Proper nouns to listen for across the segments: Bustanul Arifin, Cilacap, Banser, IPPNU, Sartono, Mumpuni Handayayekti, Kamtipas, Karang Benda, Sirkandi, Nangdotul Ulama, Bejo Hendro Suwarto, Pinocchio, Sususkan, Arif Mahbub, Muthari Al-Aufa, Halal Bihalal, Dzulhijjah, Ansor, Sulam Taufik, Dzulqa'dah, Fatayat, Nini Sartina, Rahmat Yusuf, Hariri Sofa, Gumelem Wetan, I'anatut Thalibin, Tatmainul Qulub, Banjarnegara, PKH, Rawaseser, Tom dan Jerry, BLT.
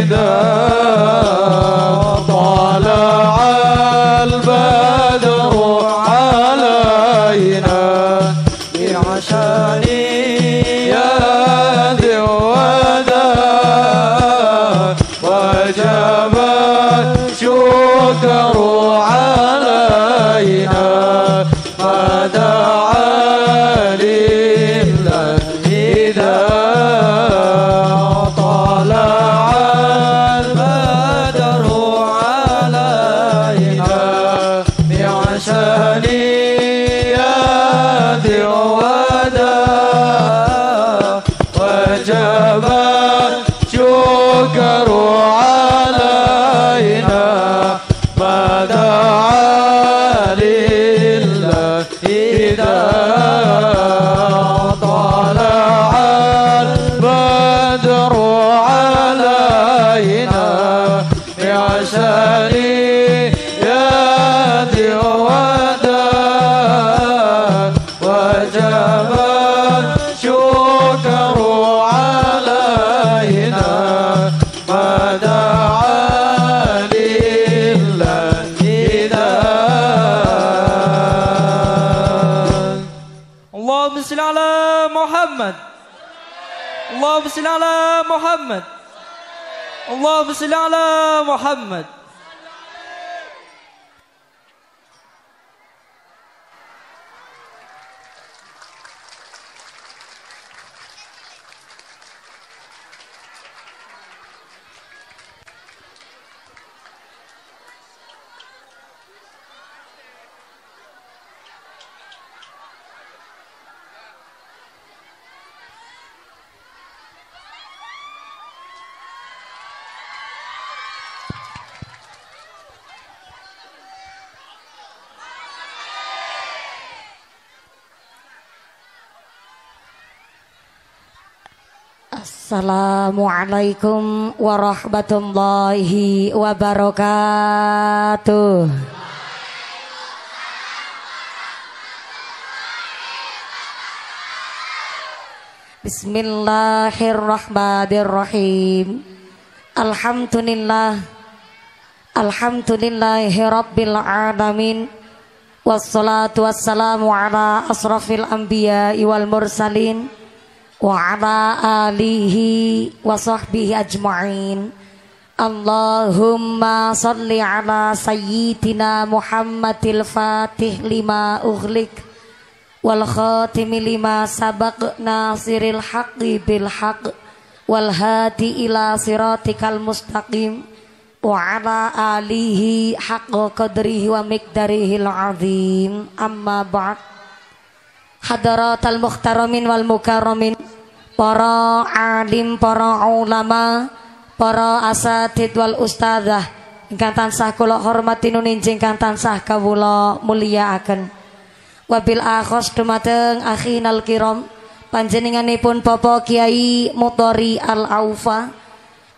Allahumma salli ala Muhammad. Assalamualaikum warahmatullahi wabarakatuh. Bismillahirrahmanirrahim. Alhamdulillah, alhamdulillahirabbil alamin. Wassalatu wassalamu ala asrafil anbiya'i wal mursalin wa ala alihi wa sahbihi ajma'in. Allahumma salli ala sayyidina Muhammadil Fatih lima ughliq wal khatimi lima sabaq, nasiril haqqi bil haqq wal hadi ila siratikal mustaqim wa ala alihi haqqa qadrihi wa miqdarihil azim. Amma ba'd. Hadaratul muhtaramin wal mukarramin, para alim, para ulama, para asatid wal ustadzah ingkang tansah kula hormati nuninjing ingkang tansah kawula mulyakaken. Wabil akhos dumateng akhinal kiram, panjenenganipun Bapak Kiai Muthari Al-Aufa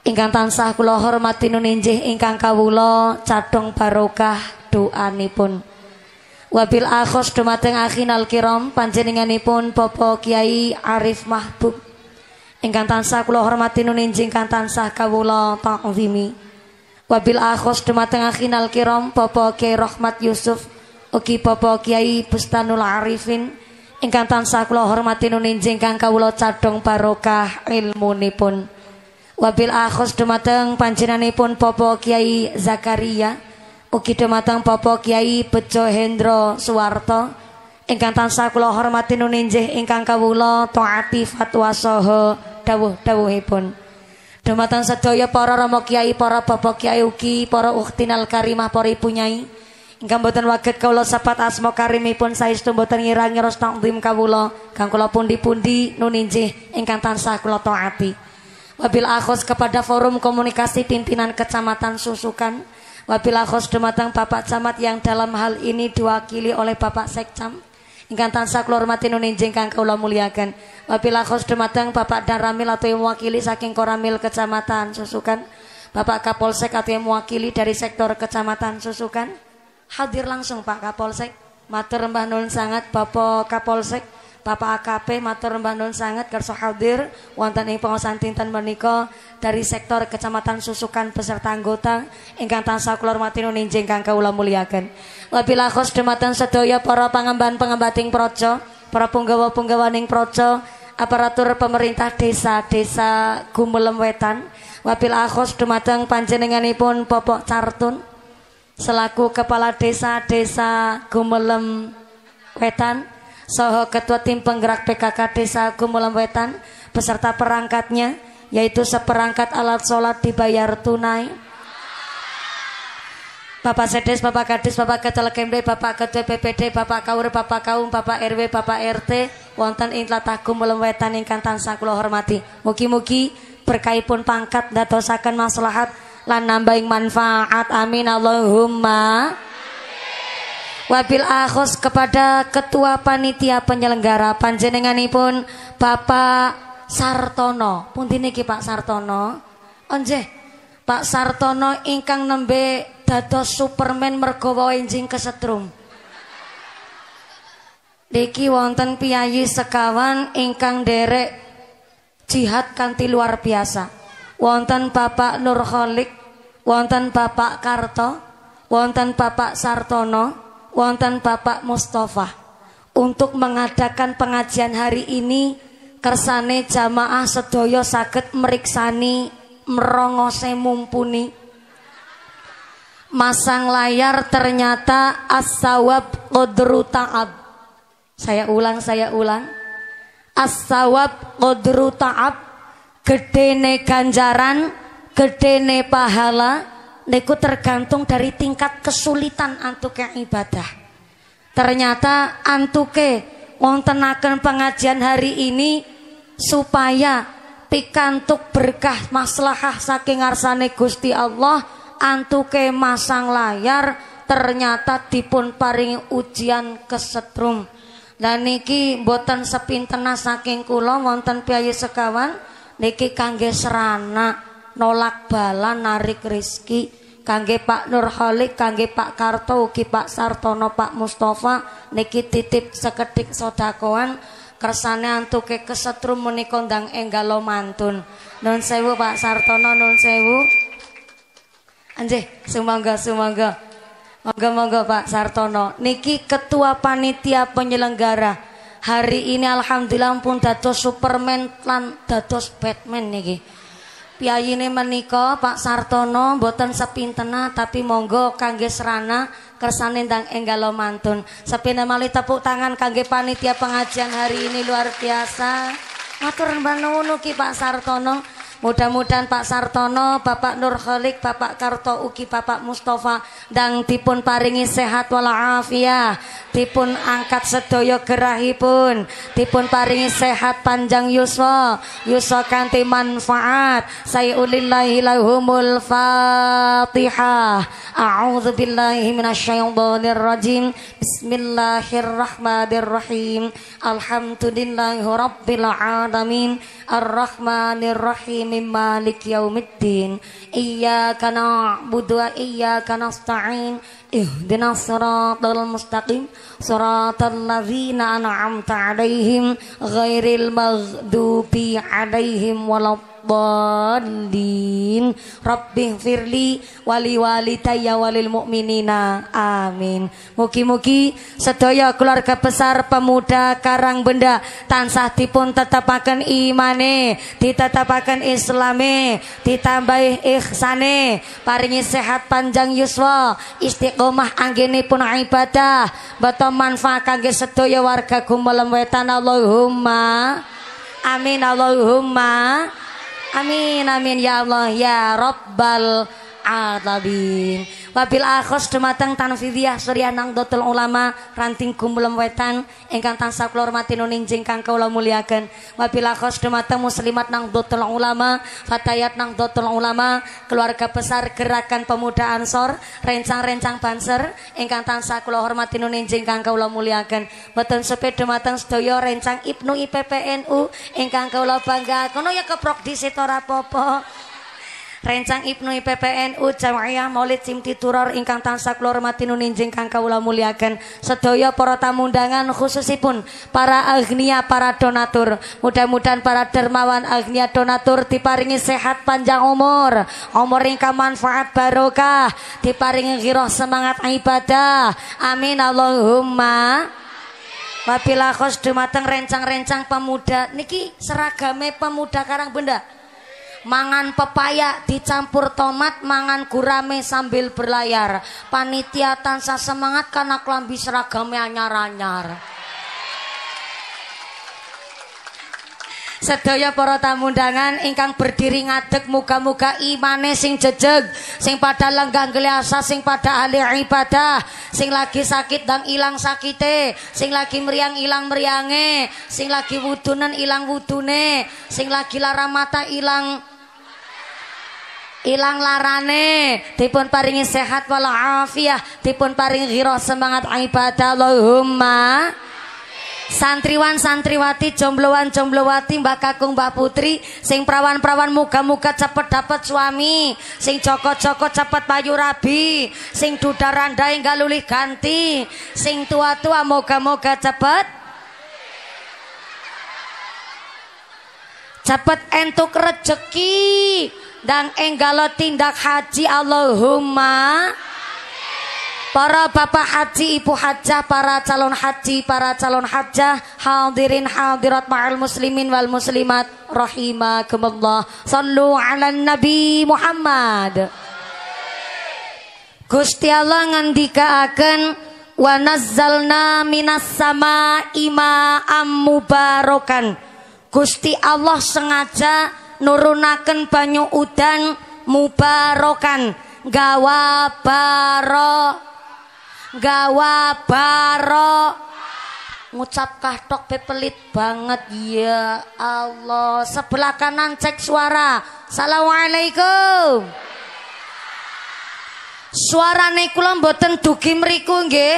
ingkang tansah kula hormati nuninjih ingkang kawula cadhong barokah doanipun. Wabil akhos dumateng akhinal kiram, panjenenganipun Bapak Kiai Arif Mahbub ingkang tansah kula hormati nuninjing ingkang tansah kawula ta'zimi. Wabil akhos dumateng akhinal kiram, Bapak Kiai Rahmat Yusuf ugi Bapak Kiai Bustanul Arifin ingkang tansah kula hormati nuninjing ingkang kawula cadhong barokah ilmunipun. Wabil akhos dumateng panjenenganipun Bapak Kiai Zakaria ugi dumateng Bapak Kiai Bejo Hendro Suwarto ingkang tansah kula hormati nuninjih ingkang kawula taati fatwa saha dawuh-dawuhipun. Dumateng sedaya para rama kiai, para bapak kiai ugi para ukhtinal karimah, para ibu nyai ingkang boten waget kawula sepat asma karimipun saestu boten ngira-ngira takdim kawula kang kula pundi-pundi nuninjih ingkang tansah kula taati. Wabil akhos kepada forum komunikasi pimpinan Kecamatan Sususkan, wabillahi khos dumateng Bapak Camat yang dalam hal ini diwakili oleh Bapak Sekcam ingkang tansah kula hormati nuninjing ingkang kula muliakan. Wabillahi khos dumateng Bapak Danramil atau yang mewakili saking Koramil Kecamatan Sususkan, Bapak Kapolsek atau yang mewakili dari sektor Kecamatan Sususkan. Hadir langsung Pak Kapolsek, matur mbah nuwun sangat Bapak Kapolsek, Bapak AKP matur mbah nuwun sanget kersa hadir wonten ing pengaosan dinten menika dari sektor Kecamatan Susukan beserta anggota ingkang tansah kula hormati ninjing kang kawula muliaken. Wabillahi khos dumateng sedaya para pangemban-pengembating praja, para punggawa-punggawaning praja, aparatur pemerintah desa-desa Gumelem Wetan. Wabillahi khos dumateng panjenenganipun Bapak Cartun selaku Kepala Desa-desa Gumelem Wetan, soho Ketua Tim Penggerak PKK Desa Gumelem Wetan beserta perangkatnya, yaitu seperangkat alat sholat dibayar tunai. Bapak Sedes, Bapak Kadis, Bapak Ketua Kemde, Bapak Ketua PPD, Bapak Kaur, Bapak Kaum, Bapak RW, Bapak RT, wonten ing tlatah Gumelem Wetan ingkang tansah kula hormati. Mugi-mugi berkahipun pangkat ndadosaken maslahat lan nambahing manfaat. Amin Allahumma. Wabil akhos kepada Ketua Panitia Penyelenggara panjenenganipun Bapak Sartono. Punti niki Pak Sartono. Onjeh Pak Sartono ingkang nembe dados Superman mergo enjing kesetrum. Niki wonten piyayi sekawan ingkang derek jihad kanthi luar biasa. Wonten Bapak Nurholik, wonten Bapak Karto, wonten Bapak Sartono, wonten Bapak Mustafa untuk mengadakan pengajian hari ini. Kersane jamaah sedaya saged meriksani merongose mumpuni. Masang layar ternyata as-sawab qadru ta'ab. Saya ulang. As-sawab qadru ta'ab, gedene ganjaran, gedene pahala niku tergantung dari tingkat kesulitan antuke ibadah. Ternyata antuke wontenaken pengajian hari ini supaya pikantuk berkah maslahah saking ngarsane Gusti Allah. Antuke masang layar ternyata dipun paringi ujian kesetrum. Dan niki mboten sepintena saking kula wonten piyayi sekawan niki kangge serana nolak bala narik rizki. Kangge Pak Nurholik, kangge Pak Karto, ugi Pak Sartono, Pak Mustafa niki titip sekedik sodakoan kersane antuke kesetrum menika ndang enggalo mantun. Nun sewu Pak Sartono, nun sewu. Anjih, sumangga. Monggo Pak Sartono. Niki Ketua Panitia Penyelenggara hari ini alhamdulillah pun dados Superman lan dados Batman niki. Piyayine menika Pak Sartono mboten sepintena tapi monggo kangge serana kersane ndang enggalo mantun. Sepinten malih tepuk tangan kangge panitia pengajian hari ini luar biasa. Matur nuwun ugi Pak Sartono. Mudah-mudahan Pak Sartono, Bapak Nurholik, Bapak Karto ugi Bapak Mustafa ndang dipun paringi sehat walafiat, dipun angkat sedaya gerahipun, dipun paringi sehat panjang yuswa, yuswa kanthi manfaat. Sayulillahi lahumul Fatihah. A'udzubillahi minasyaitonirrajim. Bismillahirrahmanirrahim. Alhamdulillahirabbil alamin. Arrahmanirrahim. Malik yaumiddin. Iyyaka na'budu wa iyyaka nasta'in. Ihdinas siratal mustaqim. Siratal ladzina an'amta 'alaihim ghairil maghdubi 'alaihim waladdallin. Rabbighfirli wa liwalidayya wa lil mu'minina. Amin. Mugi-mugi sedaya keluarga besar pemuda Karangbenda tansah dipun tetepaken imane, ditetepaken islame, ditambah ihsane, paringi sehat panjang yuswa, istiqomah omah anggenipun ibadah, beto manfaat kangge sedaya warga Gumelem Wetan. Allahumma amin, Allahumma amin, amin ya Allah ya Rabbal alamin. Wabil akhos dumateng Tanfidiyah Surya Nangdotul Ulama ranting Gumelem Wetan ingkang tansah kula hormati ninjing kang kula muliaken. Wabil akhos dumateng Muslimat Nangdotul Ulama, Fatayat Nangdotul Ulama, keluarga besar Gerakan Pemuda Ansor, rencang-rencang Banser ingkang tansah kula hormati ninjing kang kula muliaken. Mboten seped dumateng sedaya rencang Ibnu IPPNU ingkang kula bangga. Kono ya keprok di sitora popo. rencang Ibnu IPPNU Jamaiyah Maulid Simti Turor ingkang tansah kula hormati nuninjing kang kawula muliaken sedaya para tamu undangan khususipun para agnia para donatur. Mudah-mudahan para dermawan agnia donatur diparingi sehat panjang umur, umur ingkang manfaat barokah, diparingi giroh semangat ibadah. Amin Allahumma. Wabila khos dumateng rencang-rencang pemuda niki seragame pemuda Karang Benda. Mangan pepaya dicampur tomat, mangan gurame sambil berlayar. Panitia tansah semangat karena klambi seragame anyar-anyar. Sedaya para tamu undangan ingkang berdiri ngadeg, muga-muga imane sing jejeg, sing pada lenggah gleasa, sing pada ahli ibadah, sing lagi sakit dan ilang sakite, sing lagi meriang ilang meriange, sing lagi wudunan ilang wudune, sing lagi lara mata ilang larane, dipun paringi sehat walafiah, dipun paringi giroh semangat ibadah. Allahumma. Santriwan santriwati, jombloan jomblowati, mbak kakung mbak putri, sing prawan-prawan muga-muga cepet dapat suami, sing joko-joko cepet payu rabi, sing duda randai nggak lulih ganti, sing tua-tua moga-moga cepet entuk rejeki dan enggalo tindak haji. Allahumma. Para bapak haji, ibu hajah, para calon haji, para calon hajah, hadirin hadirat ma'al muslimin wal muslimat rahimakumullah. Sallu ala nabi Muhammad. Gusti Allah ngendikaaken wa nazzalna minas sama'i ma'am mubarakan. Gusti Allah sengaja nurunaken banyu udan mubarakan gawa barok. Gawa barok ngucap kathok pepelit banget ya Allah. Sebelah kanan cek suara. Assalamualaikum. Suarane kula mboten dugi mriku nggih.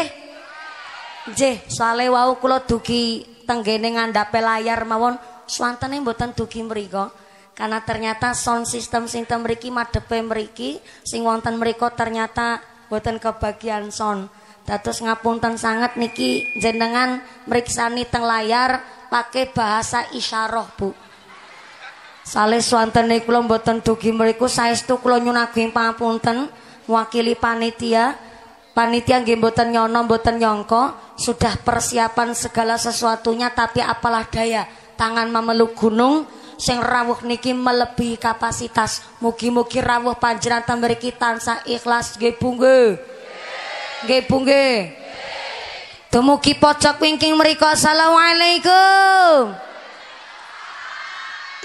Nggih, sale wau kula dugi tenggene ngandhape layar mawon, swantene mboten dugi mriku. Karena ternyata sound system sinten mriki madhepe mriki sing wonten mriku ternyata mboten kebagian sound. Dados ngapunten sangat niki jenengan meriksani teng layar pakai bahasa isyarah bu. Saleh swantene kula mboten dugi mriku saestu kula nyunaken pangapunten mewakili panitia. Panitia nggih mboten nyono mboten nyangka sudah persiapan segala sesuatunya, tapi apalah daya tangan memeluk gunung. Sing rawuh niki melebihi kapasitas. Mugi-mugi rawuh panjenengan teng mriki tansah ikhlas nggih bu nggih. Nggih bu nggih. Dumugi pojok wingking mriku. Assalamualaikum.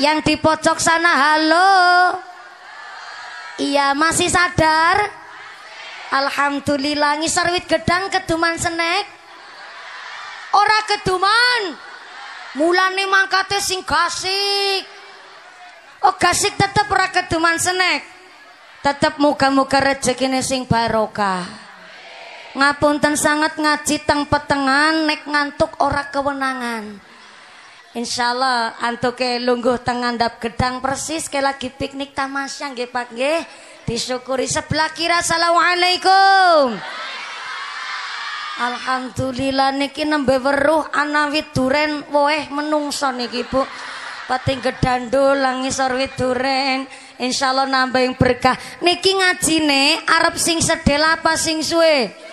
Yang di pojok sana halo. Iya masih sadar. Alhamdulillah. Ngisor wit gedang keduman senek. Ora keduman. Mulane mangkate sing gasik. Oh gasik tetep ora keduman senek. Tetep muga-muga rejekine sing barokah. Ngapunten sangat ngaji teng petengan nek ngantuk ora kewenangan. Insyaallah antuke lungguh teng ngandhap gedang persis kayak lagi piknik tamasya nggih Pak nggih. Disyukuri sebelah kira. Assalamualaikum. Alhamdulillah niki nembe weruh ana wit duren woeh menungso niki Bu. Pating gedandul langis wit duren. Insyaallah nambah berkah. Niki ngajine arep sing sedela apa sing suwe?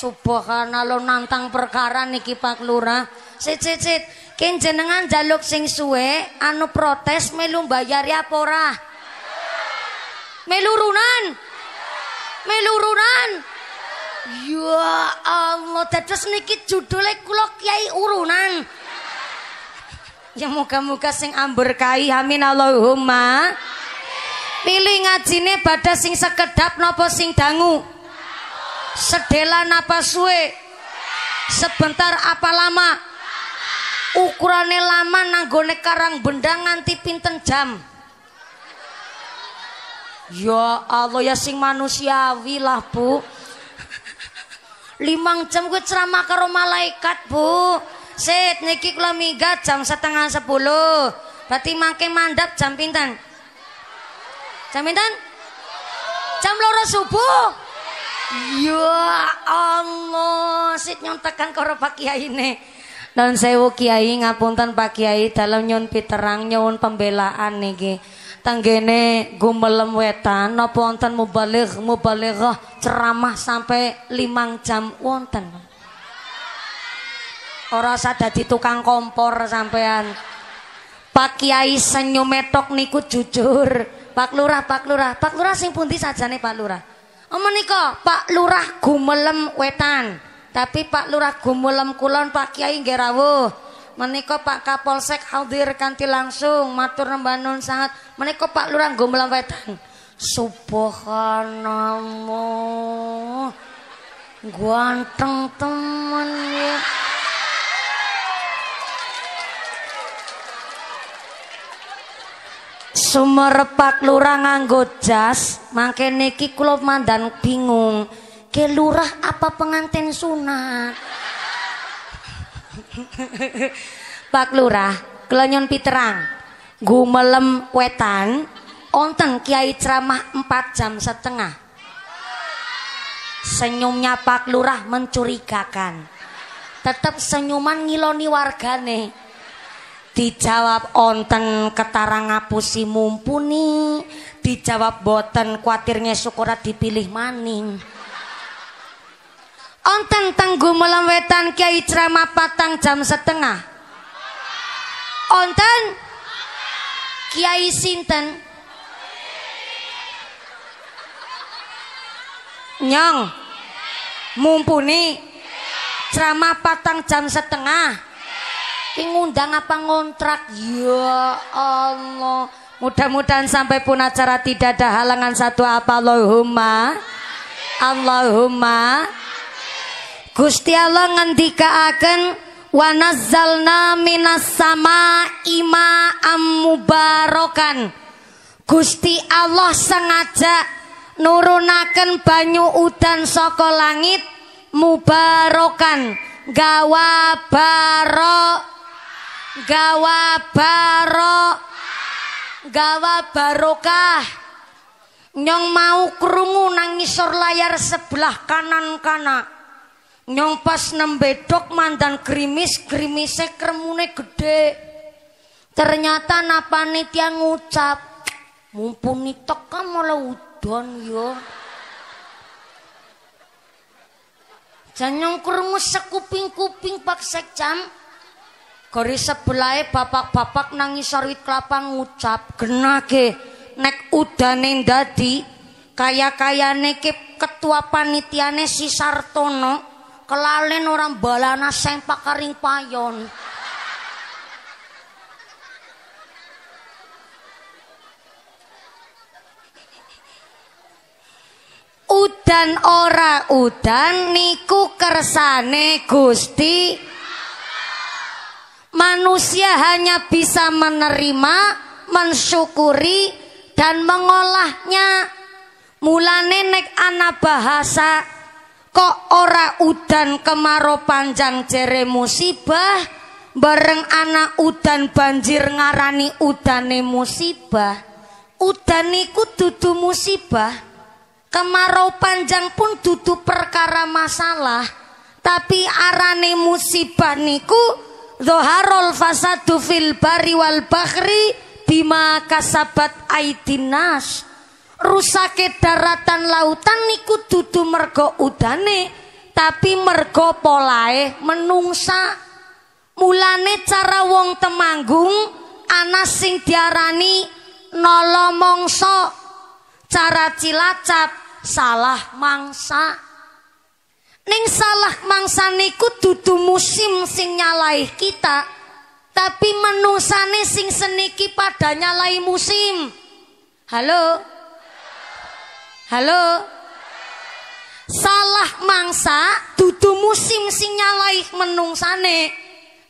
Subhanallah nantang perkara niki Pak Lurah. Cicit, kin jenengan jaluk sing suwe, anu protes melu bayar ya porah. Melurunan. Ya Allah, dados niki judule kula Kiai Urunan. Ya muga-muga sing amberkahi. Amin Allahumma. Pilih ngajine badha sing sekedap napa sing dangu? Sedela napa suwe? Sebentar apa lama? Ukurane lama nanggone Karang Benda nganti pinten jam? Ya Allah ya sing manusiawi lah Bu. 5 jam gue ceramah karo malaikat Bu. Set niki kula minggat jam 9:30. Berarti mangke mandap jam pinten? Jamintan? Jam 2 subuh. Ya Allah, sit nyontekan karo Pak Kiai ne. Nuwun sewu Kiai, ngapunten Pak Kiai, dalem nyuwun piterang, nyuwun pembelaan niki. Tanggene Gumelem Wetan napa wonten mubaligh mubalighah ceramah sampai 5 jam wonten. Ora usah dadi tukang kompor sampean. Pak Kiai senyum metok niku jujur. Pak Lurah, Pak Lurah, Pak Lurah sing pundi sajane Pak Lurah? Menika Pak Lurah Gumelem Wetan, tapi Pak Lurah Gumelem Kulon Pak Kiai nggih rawuh. Menika Pak Kapolsek hadir kanthi langsung matur nyuwun nuwun sanget. Menika Pak Lurah Gumelem Wetan. Subhanallah. Ganteng temen ya. Sumerepak Lurah nganggo jas, mangke niki kula mandan bingung. Ke Lurah apa pengantin sunat? Pak Lurah, kula nyuwun piterang. Gumelem Wetan wonten Kiai ceramah 4,5 jam. Senyumnya Pak Lurah mencurigakan. Tetap senyuman ngiloni wargane. Dijawab onten ketara ngapusi mumpuni, dijawab boten kuatirnya syukura dipilih maning. Onten tenggu melemwetan Kiai ceramah 4,5 jam. Onten Kiai sinten? Nyong Mumpuni ceramah 4,5 jam. Ngundang apa ngontrak? Ya Allah, mudah-mudahan sampai pun acara tidak ada halangan satu apa. Allahumma Allahumma. Gusti Allah ngendikaaken wa nazzalna minas samaa'i ma'am mubarakan. Gusti Allah sengaja nurunaken banyu udan saka langit mubarakan, gawa barok, gawa barok, gawa barokah. Nyong mau krungu nang ngisor layar sebelah kanan kana. Nyong pas nembedok mandan grimis, grimise kremune gede. Ternyata napane tiang ngucap, mumpuni teka malah udan yo. Jan nyong krungu sekuping-kuping Pak Sekjam. Gori sebelahnya bapak-bapak nangis sorwit kelapa ngucap, genage nek udane dadi kaya-kayane ke ketua panitiane si Sartono kelalen orang balana sempak karing payon. Udan ora udan niku kersane Gusti. Manusia hanya bisa menerima, mensyukuri, dan mengolahnya. Mulane nek ana bahasa kok ora udan kemarau panjang jere musibah, bareng ana udan banjir ngarani udane musibah. Udan niku dudu musibah, kemarau panjang pun dudu perkara masalah, tapi arane musibah niku Zoharul fasadu fil bari wal bahri bima kasabat aidinas. Rusake daratan lautan niku dudu mergo udane, tapi mergo polae menungsa. Mulane cara wong Temanggung ana sing diarani nala mangsa, cara Cilacap salah mangsa. Ning salah mangsa niku dudu musim sing nyalai kita, tapi menungsane sing seniki pada nyalai musim. Halo? Halo? Salah mangsa dudu musim sing nyalai menungsane,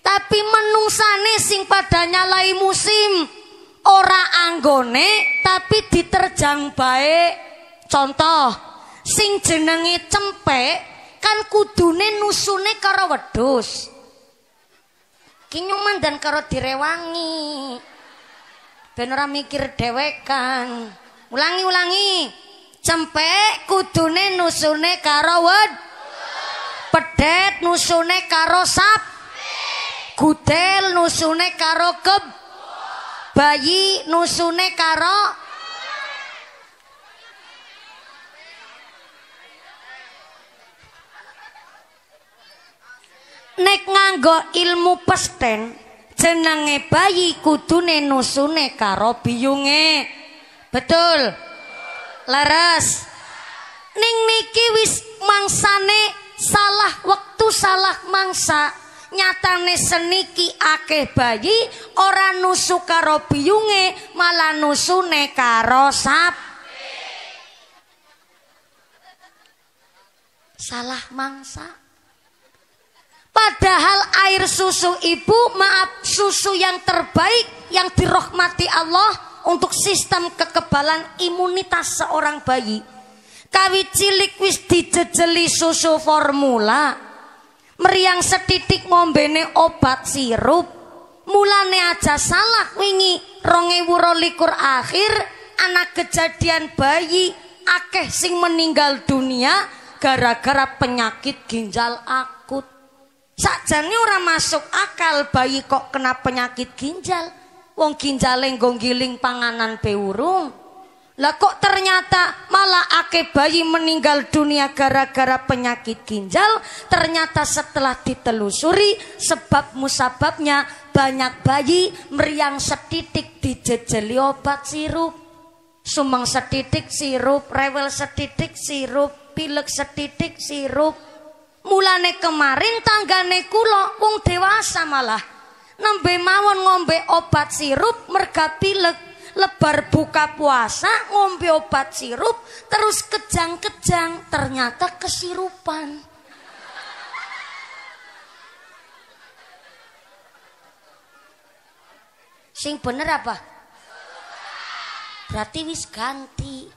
tapi menungsane sing pada nyalai musim. Ora anggone tapi diterjang bae. Contoh, sing jenenge cempek kan kudune nusune karo wedhus. Kinyuman dan karo direwangi. Ben ora mikir dhewekan. ulangi cempek kudune nusune karo wed, pedet nusune karo sap, gudel nusune karo keb, bayi nusune karo nek nganggo ilmu pesten jenenge bayi kudune nusune karo biyunge. Betul. Leres. Ning niki wis mangsane salah wektu salah mangsa. Nyatane seniki akeh bayi ora nusu karo biyunge malah nusune karo sap. Salah mangsa. Padahal air susu ibu, maaf, susu yang terbaik yang dirahmati Allah untuk sistem kekebalan imunitas seorang bayi. Kawi cilik wis dijejeli susu formula, meriang setitik ngombene obat sirup. Mulane aja salah wingi 2022 akhir anak kejadian bayi akeh sing meninggal dunia gara-gara penyakit ginjal akut. Sakjane ora masuk akal bayi kok kena penyakit ginjal. Wong ginjale nggo giling panganan be urung. Lah kok ternyata malah akeh bayi meninggal dunia gara-gara penyakit ginjal. Ternyata setelah ditelusuri sebab musababnya banyak bayi meriang setitik dijejeli obat sirup. Sumeng setitik sirup, rewel setitik sirup, pilek setitik sirup. Mulane kemarin tanggane kula wong dewasa malah nembe mawon ngombe obat sirup merga pilek, lebar buka puasa ngombe obat sirup terus kejang-kejang ternyata kesirupan. Sing bener apa? Berarti wis ganti.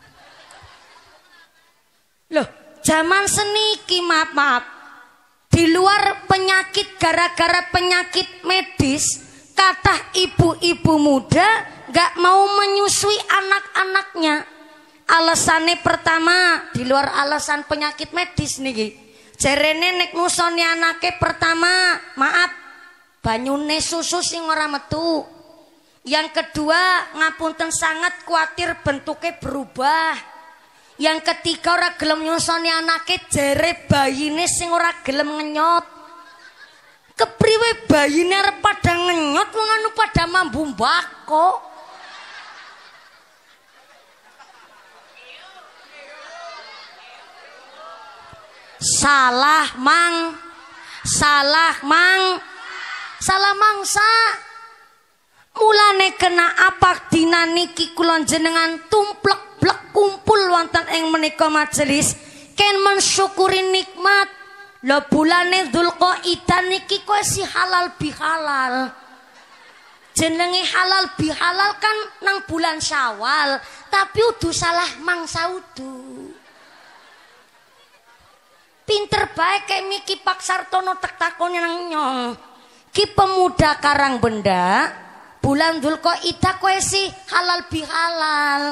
Loh, zaman seniki maaf-maaf di luar penyakit gara-gara penyakit medis kathah ibu-ibu muda gak mau menyusui anak-anaknya. Alasannya pertama di luar alasan penyakit medis niki jarene nek nusoni anake pertama maaf banyune susu sing ora metu. Yang kedua ngapunten sangat kuatir bentuknya berubah. Yang ketiga ora gelem nyusoni anake jere bayine sing ora gelem ngenyot. Kepriwe bayine arep padha ngenyot wong anu padha mambu mbako. Salah mangsa. Mulane kena apa dina niki kula jenengan tumplek-blek kumpul wonten ing menika majelis ken mensyukuri nikmat. Lho bulane Dzulqa'dah niki kok si halal bihalal. Jenenge halal bihalal kan nang bulan Syawal, tapi udu salah mangsa udu. Pinter bae kek Miki Paksartono tek takon nang nyong. Ki pemuda Karang Benda bulan Dzulqa'dah kowe sih halal bihalal.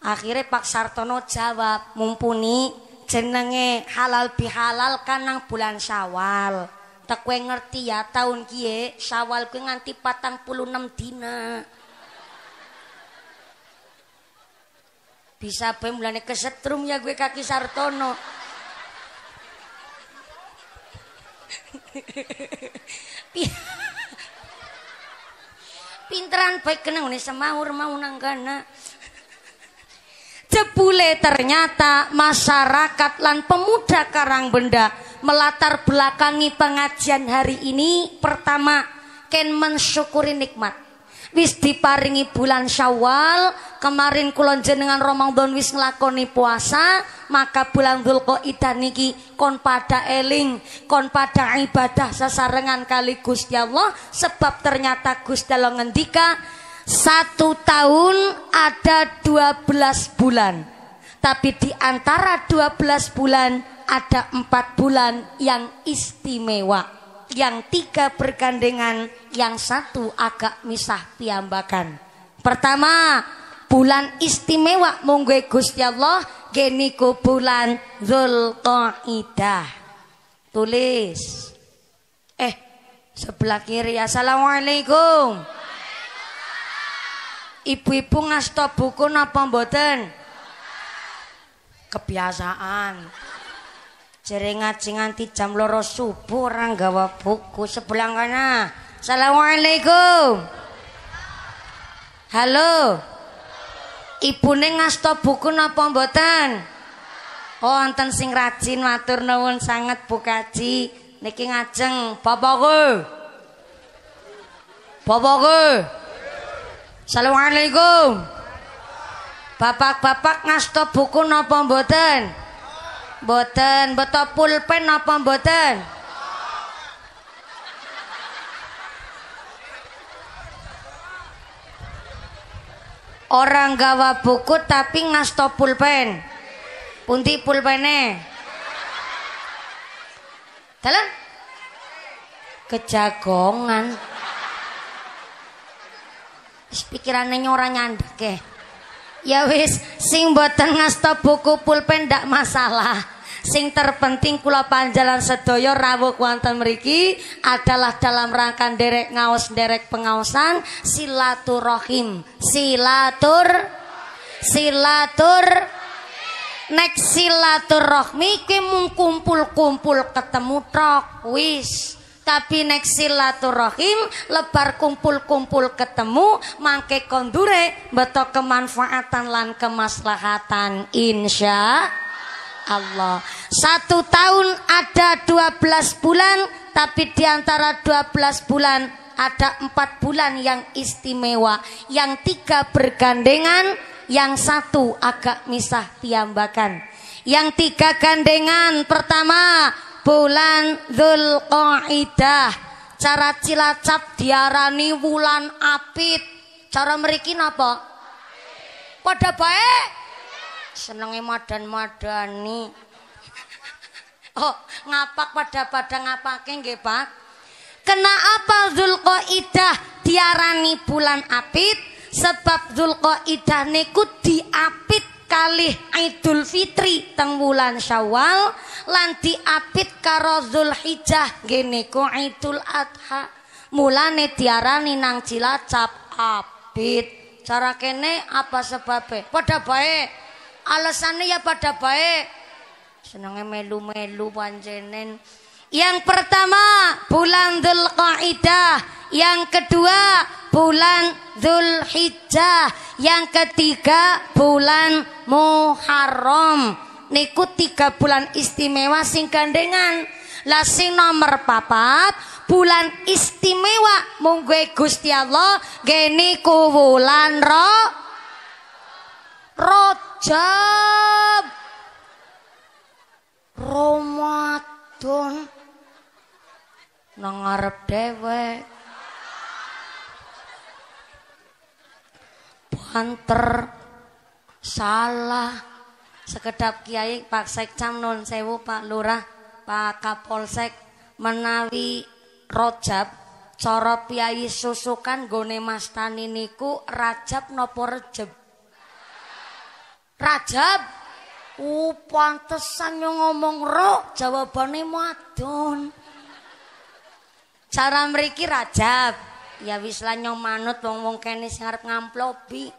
Akhirnya Pak Sartono jawab, mumpuni jenenge halal bihalal kan nang bulan Syawal. Tak kowe ngerti ya tahun kiye Syawal kowe nganti 46 dina. Bisa bae mulane kesetrum ya gue kaki Sartono. Pinteran baik kena ngene semawur mau nanggana. Jebule ternyata masyarakat lan pemuda Karang Benda melatar belakangi pengajian hari ini pertama ken mensyukuri nikmat. Wis diparingi bulan Syawal, kemarin kula jenengan Ramadan wis nglakoni puasa, maka bulan Dzulqa'dah niki kon pada eling, kon pada ibadah sesarengan kali Gusti Allah sebab ternyata Gusti Allah ngendika 1 tahun ada 12 bulan. Tapi di antara 12 bulan ada 4 bulan yang istimewa. Yang 3 bergandengan, yang 1 agak misah piambakan. Pertama, bulan istimewa mungguh Gusti Allah geniku bulan Dzulqa'dah. Tulis sebelah kiri. Assalamualaikum ibu-ibu ngasta buku napa mboten? Kebiasaan jere ngaji nganti jam 2 subuh ora nggawa buku. Sebelah kana. Assalamualaikum. Halo ibune ngasta buku napa mboten? Oh enten sing rajin, matur nuwun sanget Bu Kaji. Niki ngajeng bapakku. Bapakku. Assalamualaikum. Bapak-bapak ngasta buku napa mboten? Mboten. Beto pulpen napa mboten? Orang gawa buku tapi ngasta pulpen. Pundi pulpene? Dalan? Kejagongan. Wis pikirane ora nyandeke. Ya wis, sing mboten ngasta buku pulpen ndak masalah. Sing terpenting kula panjalan sedaya rawuh wonten mriki adalah dalam rangka nderek ngaos nderek pengaosan silaturahim. Silatur nek silaturahmi kuwi mung kumpul-kumpul ketemu tok wis. Tapi nek silaturahim lebar kumpul-kumpul ketemu mangke kondure beto kemanfaatan lan kemaslahatan insya Allah. 1 tahun ada 12 bulan, tapi diantara 12 bulan ada 4 bulan yang istimewa, yang 3 bergandengan, yang 1 agak misah piyambakan. Yang 3 gandengan pertama bulan Dzulqa'dah. Cara Cilacap diarani wulan apit. Cara mriki napa? Padha bae senenge madan-madani. Oh, ngapak pada ngapake nggih, Pak. Kena apa Dzulqa'dah diarani bulan apit? Sebab Dzulqa'dah niku diapit kalih Idul Fitri teng wulan Syawal lan diapit karo Zulhijjah niku Idul Adha. Mulane diarani nang Cilacap apit. Cara kene apa sebabe? Padha bae. Alasannya ya pada baik. Senangnya melu-melu panjenen. Yang pertama bulan Dzulqa'dah, yang kedua bulan Zulhijjah, yang ketiga bulan Muharram. Niku 3 bulan istimewa sing gandengan. Lah sing nomor 4 bulan istimewa mungguh Gusti Allah geniku wulan Rajab. Ramadan nang ngarep dhewek banter salah. Sekedap Kiai Pak Sekcam nun sewu, Pak Lurah, Pak Kapolsek, menawi Rajab cara Kiai Susukan gone mastani niku Rajab nopo Rejab? Rajab. Pantesan yang ngomong roh jawabannya madon. Cara mriki Rajab. Ya wis lah nyong manut wong-wong kene sing arep ngamplopi.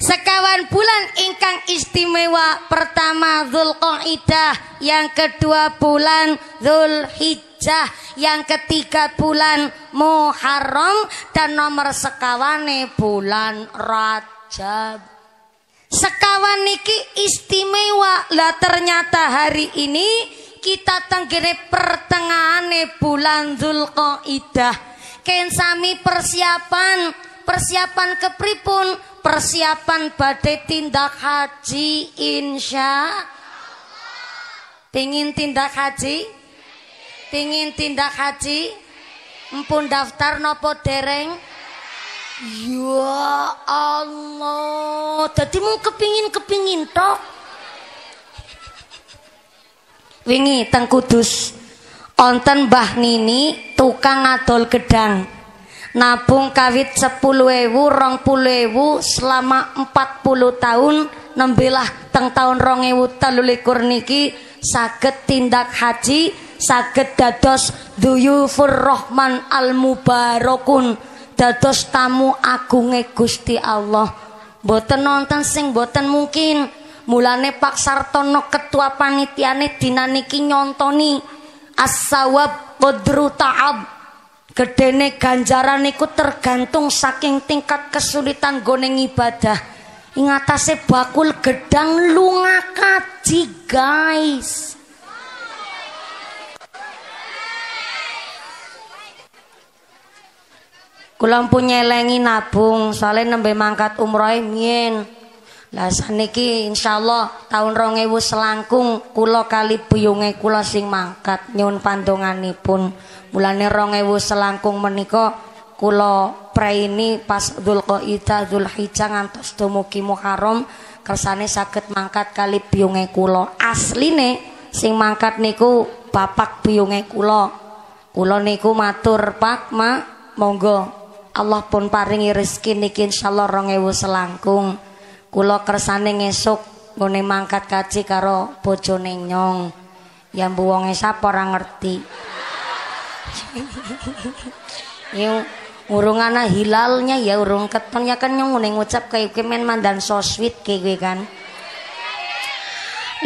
Sekawan bulan ingkang istimewa. Pertama Dzulqa'dah, yang kedua bulan Zulhijjah, yang ketiga bulan Muharram, dan nomor sekawane bulan Rajab. Sekawan niki istimewa. Lah ternyata hari ini kita tenggene pertengahane bulan Dzulqa'dah. Ken sami persiapan kepripun? Persiapan badai tindak haji insya Allah. Pengin tindak haji empun daftar nopo dereng? Ya Allah, jadi mau kepingin tok. Wingi teng Kudus onten Mbah Nini tukang adol gedang. nabung kawit 10.000 20.000 selama 40 tahun, nembelah teng tahun 2023 niki saged tindak haji, saged dados dhuyufur rahman al mubarakun, dados tamu agunge Gusti Allah. Mboten nonton sing mboten mungkin. Mulane Pak Sartono ketua panitiane dina niki nyontoni as-sawab qadru ta'ab, gedene ganjaran niku tergantung saking tingkat kesulitan gone ngibadah. Ingatase bakul gedang lunga kaji guys. Kula pun nyelengi nabung soalnya nembe mangkat umroh mien. Lah saniki insyaallah tahun 2000 selangkung kula kali buyunge kula sing mangkat nyun pandonganipun. Mulane 2000 selangkung menika kula praini pas Dzulqa'dah, Dzulhijjah ngantos dumugi Muharram kersane saged mangkat kali biyunge kula. Asline sing mangkat niku bapak biyunge kula. Kula niku matur, Pak, Mak, monggo Allah pun paringi rezeki niki insyaallah 2000 selangkung. Kula kersane ngesuk nggone mangkat kaji karo bojone nyong. Ya mbu wonge sapa ora ngerti. Yo urung ana hilalnya ya urung keton ya kan nyungune ngucap kayak kemen mandan so sweet kayak kan.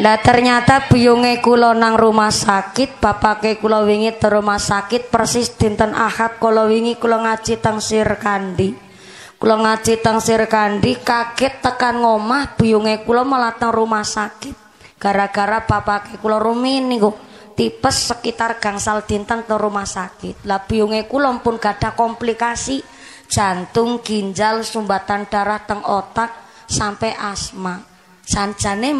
Lah ternyata biyunge kula nang rumah sakit, bapake kula wingi teng rumah sakit persis dinten Ahad kula wingi kula ngaji teng Sirkandi. Kula ngaji teng Sirkandi kaget tekan ngomah biyunge kula malah teng rumah sakit. Gara-gara bapake kula rumin niku tipes sekitar gangsal dinten ke rumah sakit. Lah biyunge kula pun gadah komplikasi jantung, ginjal, sumbatan darah teng otak sampai asma. Sanjane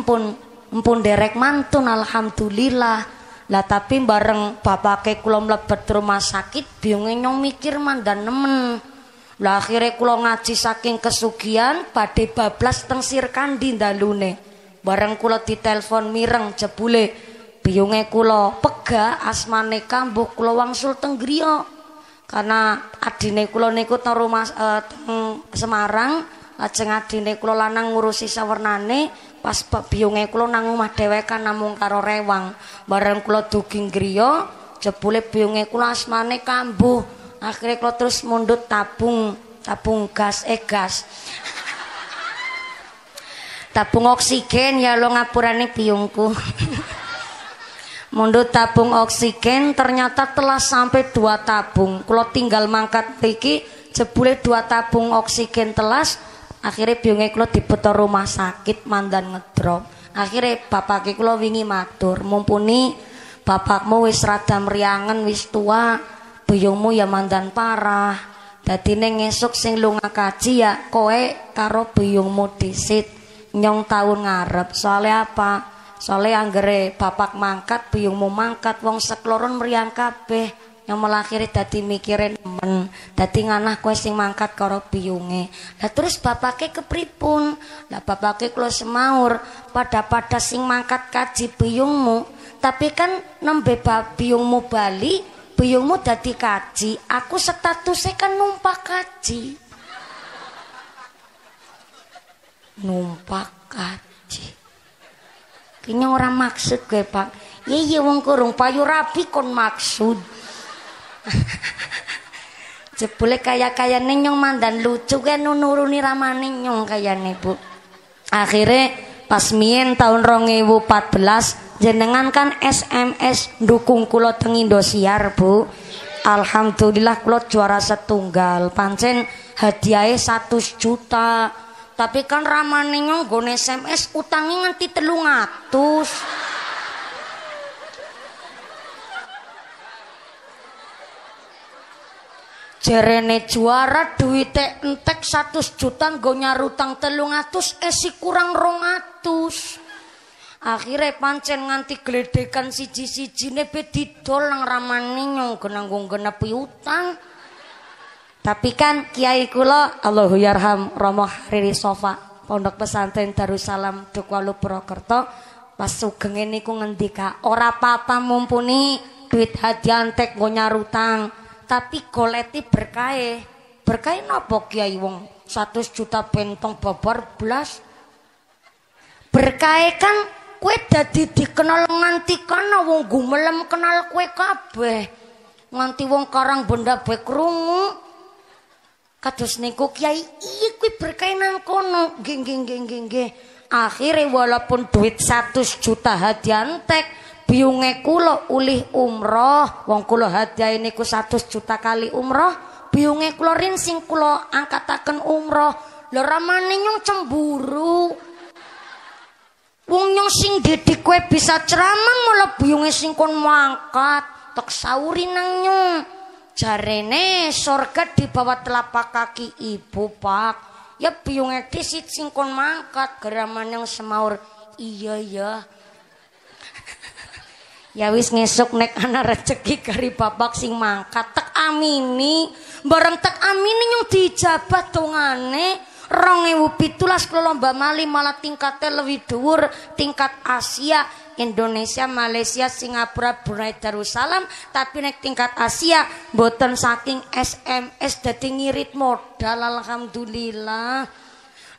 mpun derek mantun alhamdulillah. Lah tapi bareng bapake kula mlebet rumah sakit biyunge nyong mikir mandan nemen. Lah akhire kula ngaji saking kesugihan badhe bablas teng Sirkandi dalune. Bareng kula ditelepon mireng jebule biyunge kula pegah asmane kambuh kula wangsul teng griya karena adine kula niku teng rumah teng Semarang, lajeng adine kula lanang ngurusi sawernane pas biyunge kula nang omah dhewekan namung karo rewang. Bareng kula dugi griya jebule biyunge kula asmane kambuh. Akhire kula terus mundhut tabung gas tabung oksigen ya lo ngapurane biyungku. Mundut tabung oksigen ternyata telah sampai 2 tabung. Kalau tinggal mangkat iki jebule 2 tabung oksigen telas. Akhirnya biyunge kula dibeto rumah sakit mandan ngedrop. Akhirnya bapake kula wingi matur, Mumpuni bapakmu wis rada mriangen wis tua, biyungmu ya mandan parah. Dadine ngesuk sing lunga kaji ya koe karo biyungmu disit nyong tahun ngarep. Soalnya apa? Soalnya anggere bapak mangkat, biyungmu mangkat, wong sekloron meriang kabeh. Yang melahiri dadi mikirin men, dadi nganah kowe sing mangkat karo biyunge. Lah terus bapake kepripun? Lah bapake kula semaur, pada sing mangkat kaji biyungmu, tapi kan nembe biyungmu bali, biyungmu dadi kaji, aku statusnya kan numpak kaji. Numpak kaji. Kene ora maksud kowe, Pak. Iya wong kurung payu rabi kon maksud. Jebule kaya-kayane nyong mandan lucu kan nuruni ramane nyong kayane, Bu. Akhire pas mien tahun 2014 jenengan kan SMS ndukung kula teng Indosiar, Bu. Alhamdulillah kula juara setunggal. Pancen hadiahe 100 juta. Tapi kan ramane nyong nggone SMS utangi nganti 300. Jerene juara duwite entek 100 juta nggo nyarutang 300 esi kurang 200. Akhire pancen nganti gledekan siji-sijine be didol nang ramane nyong nanggung genepi utang. Tapi kan kiai kula Allahu yarham Romo Hariri Sofa Pondok Pesantren Darussalam Dukualu Purwokerto pas sugeng niku ngendika, ora apa-apa Mumpuni duit hadiah entek nggo nyarutang tapi goleti berkahe. berkain apa kiai wong 100 juta pentong babar belas berkae kan kue dadi dikenal nganti kana wong Gumelem kenal kue kabeh nganti wong Karang Benda bae krungu kados niku kiai iki kuwi berkae nang kono nggih akhire walaupun duit 100 juta hadiantek biyunge kula ulih umroh wong kula hadiah niku 100 juta kali umroh biyunge kula rinsing kula angkataken umroh lho ramane nyong cemburu wong nyong sing didik kowe bisa ceramah malah biyunge sing kon mangkat tek sauri nang nyong jarene surga di bawah telapak kaki ibu pak ya biyunge disit sing kon mangkat geraman yang semaur iya ya ya wis ngesuk nek ana rejeki kari babak sing mangkat tek amini bareng tek amini nyung dijabat dongane 2017 kula lomba mali malah tingkate luwih dhuwur tingkat Asia Indonesia Malaysia Singapura Brunei Darussalam tapi nek tingkat Asia mboten saking SMS dadi ngirit modal alhamdulillah.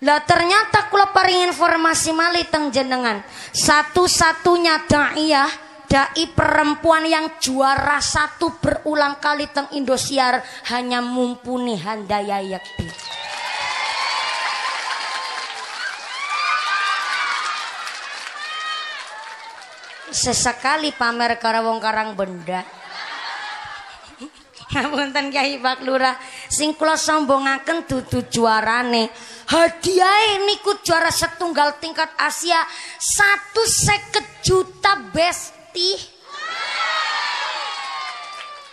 Lah ternyata kula paring informasi mali teng jenengan satu-satunya daiyah dai perempuan yang juara satu berulang kali teng Indosiar hanya Mumpuni Handayayekti. Sesekali pamer karo wong Karang Benda. Ngapunten Kyai Pak Lurah, sing kula sombongaken dudu juarane. Hadiah niku juara setunggal tingkat Asia 150 juta best.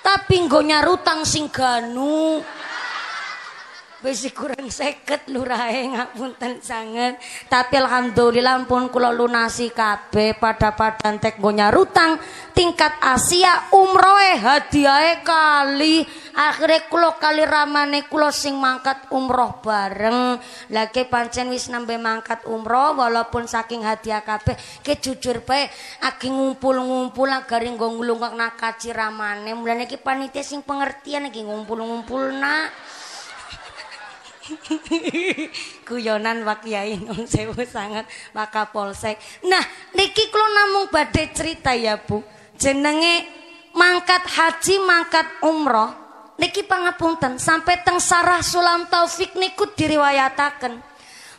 Tapi nggo nyarutang sing ganu wis kurang 50 lurahe ngapunten sanget tapi alhamdulillah pun kula lunasi kabeh padha-padha entek nggo nyarutang tingkat Asia umrohe hadiahe kali akhire kula kali ramane kula sing mangkat umroh bareng lagi pancen wis nembe mangkat umroh walaupun saking hadiah kabeh ke jujur bae agi ngumpul-ngumpul agar nggo nglungakna kaji ramane mulane iki panitia sing pengertian iki ngumpul-ngumpulna guyonan Pak Kyai nyuwun sewu sanget Pak Kapolsek. Nah niki kula namung badhe cerita ya Bu jenenge mangkat haji mangkat umroh niki pangapunten sampai teng Sarah Sulam Taufik niku diriwayataken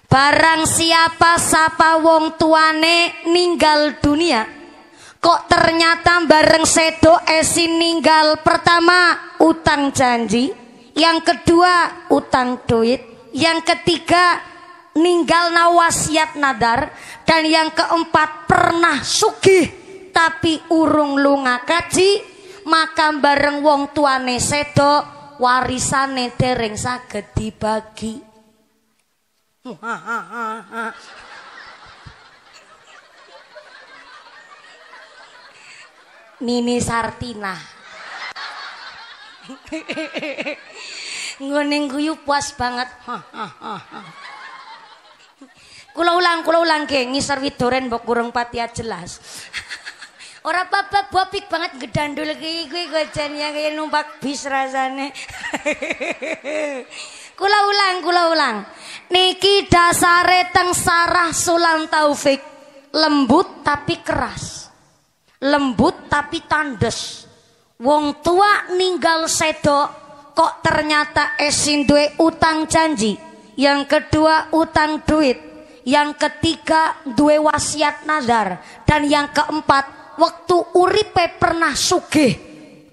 barang siapa sapa wong tuane ninggal dunia kok ternyata bareng sedo esin ninggal pertama utang janji yang kedua utang duit, yang ketiga ninggal nawasiat nadar, dan yang keempat pernah sugih tapi urung lunga kaji, maka bareng wong tuane sedo warisane dereng saged dibagi. Nini Sartina. Nggone guyu puas banget. Kula ulang ge ngisor widoren mbok kurang pati jelas. Ora apa-apa bopik banget gedandul iki kuwi gojane kaya numpak bis rasane. Kula ulang. Niki dasare teng Sarah Sulam Taufik. Lembut tapi keras. Lembut tapi tandes. Wong tua ninggal sedo kok ternyata esin duwe utang janji, yang kedua utang duit, yang ketiga duwe wasiat nazar, dan yang keempat waktu uripe pernah sugih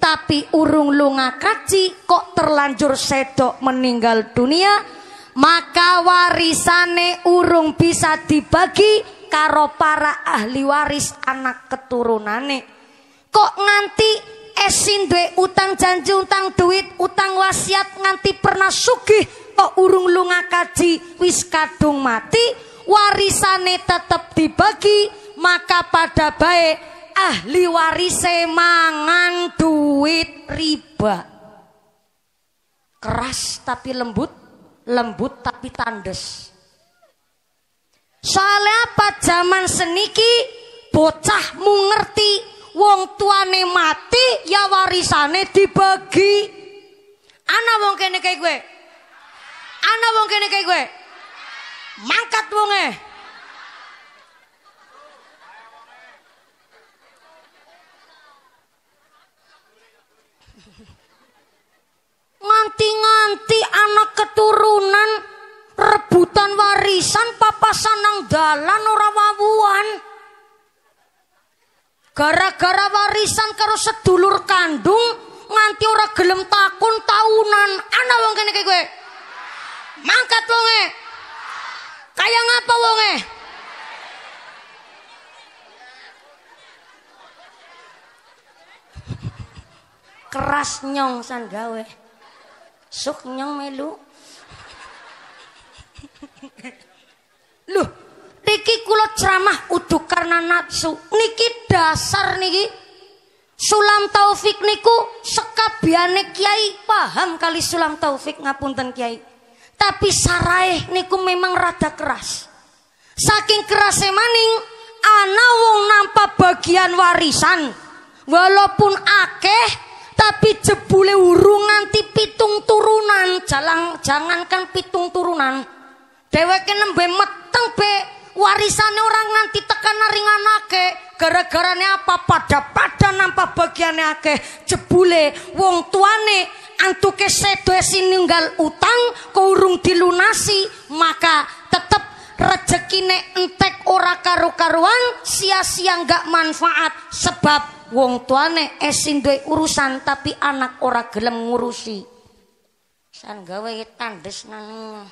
tapi urung lunga kaji kok terlanjur sedo meninggal dunia maka warisane urung bisa dibagi karo para ahli waris anak keturunane kok nganti esin duwe utang janji utang duit utang wasiat nganti pernah sugih kok urung lunga kaji wis kadung mati warisane tetep dibagi maka pada bae ahli warise mangan duit riba keras tapi lembut tapi tandes soalnya apa zaman seniki bocah mu ngerti wong tuane mati ya warisane dibagi ana wong kene kaya gue Ana wong kene kaya kowe. Mangkat wonge. Nganti-nganti anak keturunan rebutan warisan papasan nang dalan ora wawuan. Gara-gara warisan karo sedulur kandung nganti ora gelem takun taunan. Ana wong kene kaya kowe. Mangkat wonge. Kaya ngapa wonge? Keras nyong san gawe. Suk nyong melu. Loh, niki kula ceramah udu karena nafsu. Niki dasar niki. Sulam Taufik niku sekabiane kiai paham kali Sulam Taufik, ngapunten kiai. Tapi saraeh niku memang rada keras. Saking kerasnya maning ana wong nampa bagian warisan. Walaupun akeh tapi jebule urung nganti pitung turunan. Jangankan pitung turunan, dheweke nembe meteng be warisane orang nganti tekan naringan ake. Gara-garane apa? Pada nampa bagiane ake. Jebule wong tuane antuke sedoe sininggal utang kurung dilunasi, maka tetep rejekine entek ora karu-karuan, sia-sia gak manfaat. Sebab wong tuane esin duwe urusan tapi anak ora gelem ngurusi. San gawe tandes nang.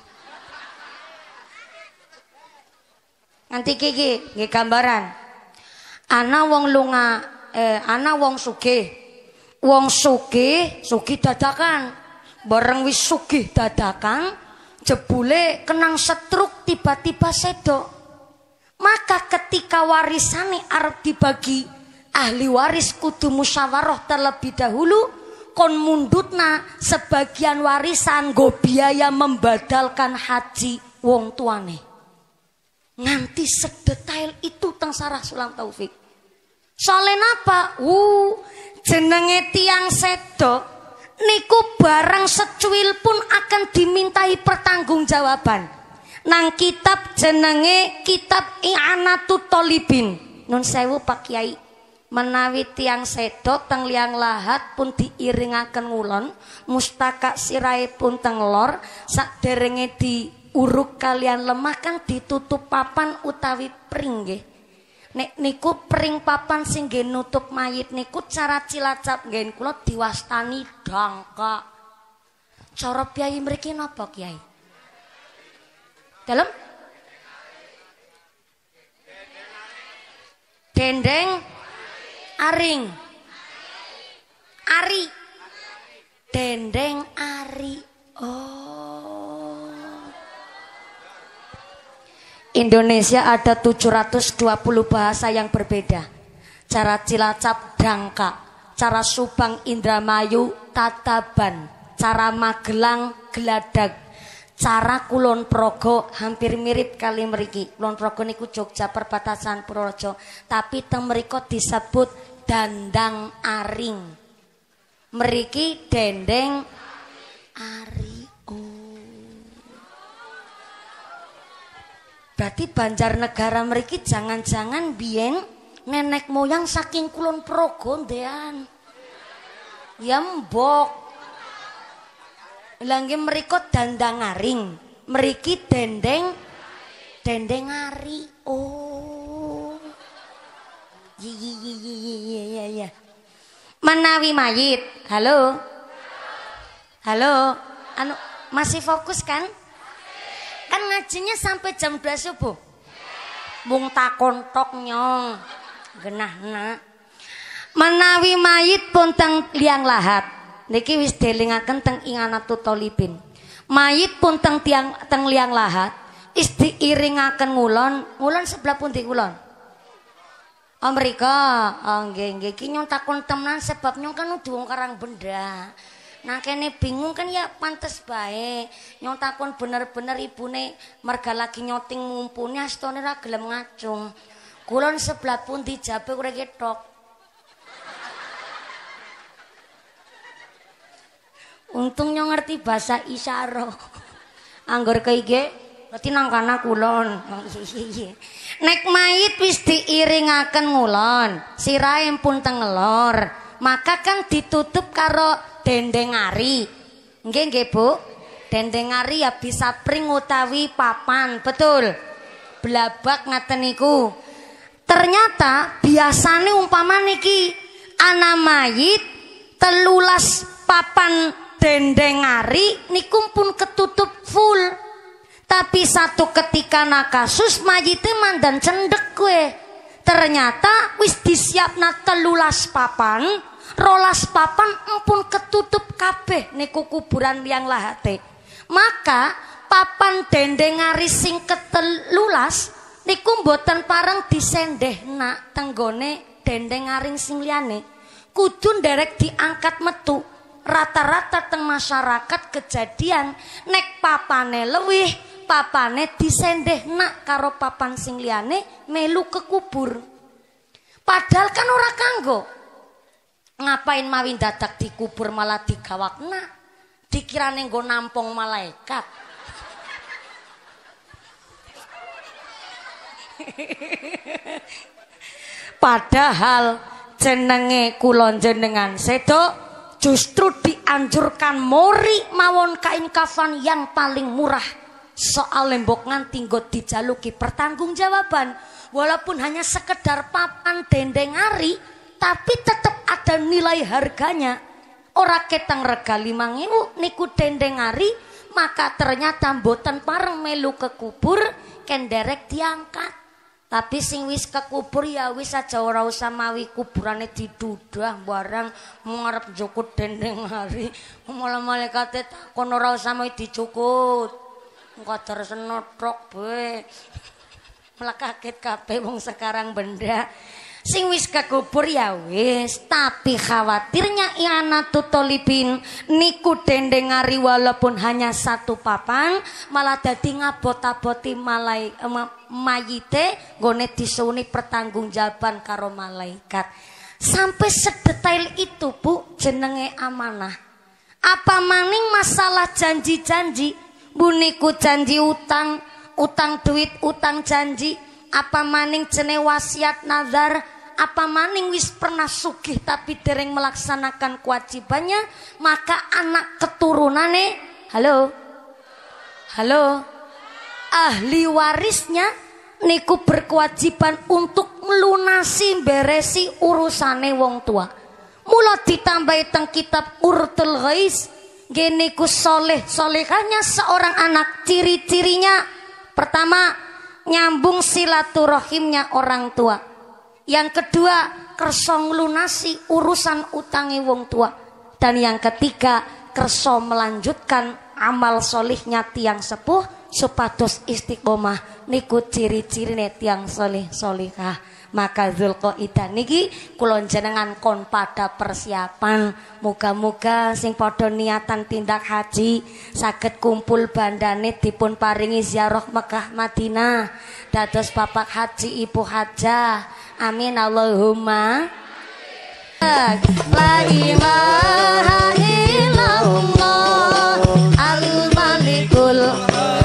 Nanti iki nggih gambaran. Ana wong lunga, ana wong sugih. Wong sugih dadakan. Bareng wis sugih dadakan, jebule kenang setruk tiba-tiba sedok. Maka ketika warisane arep dibagi, ahli waris kudu musyawarah terlebih dahulu. Kon mundutna sebagian warisan go biaya membadalkan haji wong tuane. Nganti sedetail itu teng sarah Sulam Taufik. Soalnya napa? Jenenge tiang sedok niku barang secuil pun akan dimintai pertanggungjawaban. Nang kitab jenenge kitab I'anatut Thalibin. Nun sewu Pak Kiai, menawi tiang sedok teng liang lahat pun diiringaken ngulon, mustaka sirahe pun teng lor, saderenge diuruk kalian lemah kan ditutup papan utawi pring nggih. Nek niku pring papan sing nggih nutup mayit niku cara Cilacap nggih kula diwastani dangka. Cara piyai mriki napa Kiai? Dalem? Dendeng aring, ari, dendeng ari. Oh, Indonesia ada 720 bahasa yang berbeda. Cara Cilacap dangka, cara Subang Indramayu tataban, cara Magelang geladak, cara Kulon Progo hampir mirip kali mriki. Kulon Progo niku Jogja perbatasan Purworejo, tapi teng mriko disebut dandang aring. Meriki dendeng ari. Berarti Banjarnegara meriki jangan-jangan biyen nenek moyang saking Kulon Progo ndean. Ya mbok. Langge meriko dandang aring, meriki dendeng ari. Iya. Menawi mayit. Halo. Halo. Anu masih fokus kan? Kan ngajinya sampai jam 12 subuh. Mung takon tok nyong. Genahna. Menawi mayit pun teng liang lahat. Niki wis delingaken teng I'anatut Thalibin. Mayit pun teng liang lahat is diiringaken ngulon. Ngulon sebelah pundi kulon? Oh mereka, nggih nyong takon temenan sebab nyong kan udu wong karang benda. Nah kene bingung kan ya pantes bae. Nyong takon bener-bener ibune merga lagi nyoting Mumpuni astone ra gelem ngacung. Kulon sebelah pundi jape ora ketok. Untung nyong ngerti bahasa isyarah. Anggur ke IG, berarti nangkana kulon. Nek mait wis diiringaken ngulon, sirahe pun tengelor, maka kang ditutup karo dendeng ari. Nggih nggih Bu, dendeng ari ya bisa pring utawi papan, betul. Blabak ngaten niku. Ternyata biasane umpama niki ana mait 13 papan dendeng ari nikum pun ketutup full, tapi satu ketika na kasus majite mandan cendek kue, ternyata wis disiapna 13 papan, 12 papan empun ketutup kabeh niku kuburan yang lahate. Maka papan dendeng ari sing ketelulas niku mboten pareng disendehna tenggone dendeng ari sing liyane, kudu nderek diangkat metu. Rata-rata teng masyarakat kejadian nek papane lewih, papane disendeh nak karo papan sing liyane melu kekubur. Padahal kan ora kanggo. Ngapain mawin dadak dikubur malah digawakna? Dikirane nggo nampung malaikat. Padahal jenenge kula jenengan sedok justru dianjurkan mori mawon kain kafan yang paling murah. Soal lembok nganti nggo dijaluki pertanggungjawaban. Walaupun hanya sekedar papan dendeng ari, tapi tetap ada nilai harganya. Ora ketang rega 5.000 niku dendeng ari, maka ternyata mboten pareng melu kekubur kenderek diangkat. Tapi sing wis kekubur ya wis aja ora usah mawi kuburane didudah barang ngarep jukut dendeng hari malah malaikat takon ora usah mawi dijukut engko terus notrok be melekaket kabeh wong sekarang benda sing wis kekubur ya wis, tapi khawatirnya iana tutolibin niku dendeng ari walaupun hanya satu papan malah dadi ngabot-aboti mayite nggone disuni pertanggungjawaban karo malaikat. Sampai sedetail itu Bu jenenge amanah. Apa maning masalah janji-janji, Bu niku janji utang, utang duit, utang janji, apa maning jenenge wasiat nazar, apa maning wis pernah sugih tapi dereng melaksanakan kewajibannya, maka anak keturunane, halo, halo, ahli warisnya niku berkewajiban untuk melunasi beresi urusane wong tua. Mula ditambahi teng kitab Urtul Ghais, geniku soleh solehahnya seorang anak, ciri-cirinya pertama nyambung silaturahimnya orang tua. Yang kedua, kerso lunasi urusan utangi wong tua. Dan yang ketiga, kerso melanjutkan amal solihnya tiang sepuh supados istiqomah. Niku ciri-cirine tiang solih solihah. Maka Dzulqa'dah niki kula njenengan kon pada persiapan. Muga-muga sing padha niatan tindak haji saged kumpul bandane dipun paringi ziarah Mekah Madinah dados bapak haji ibu hajah. Amin Allahumma. La ilaha illallah al-malikul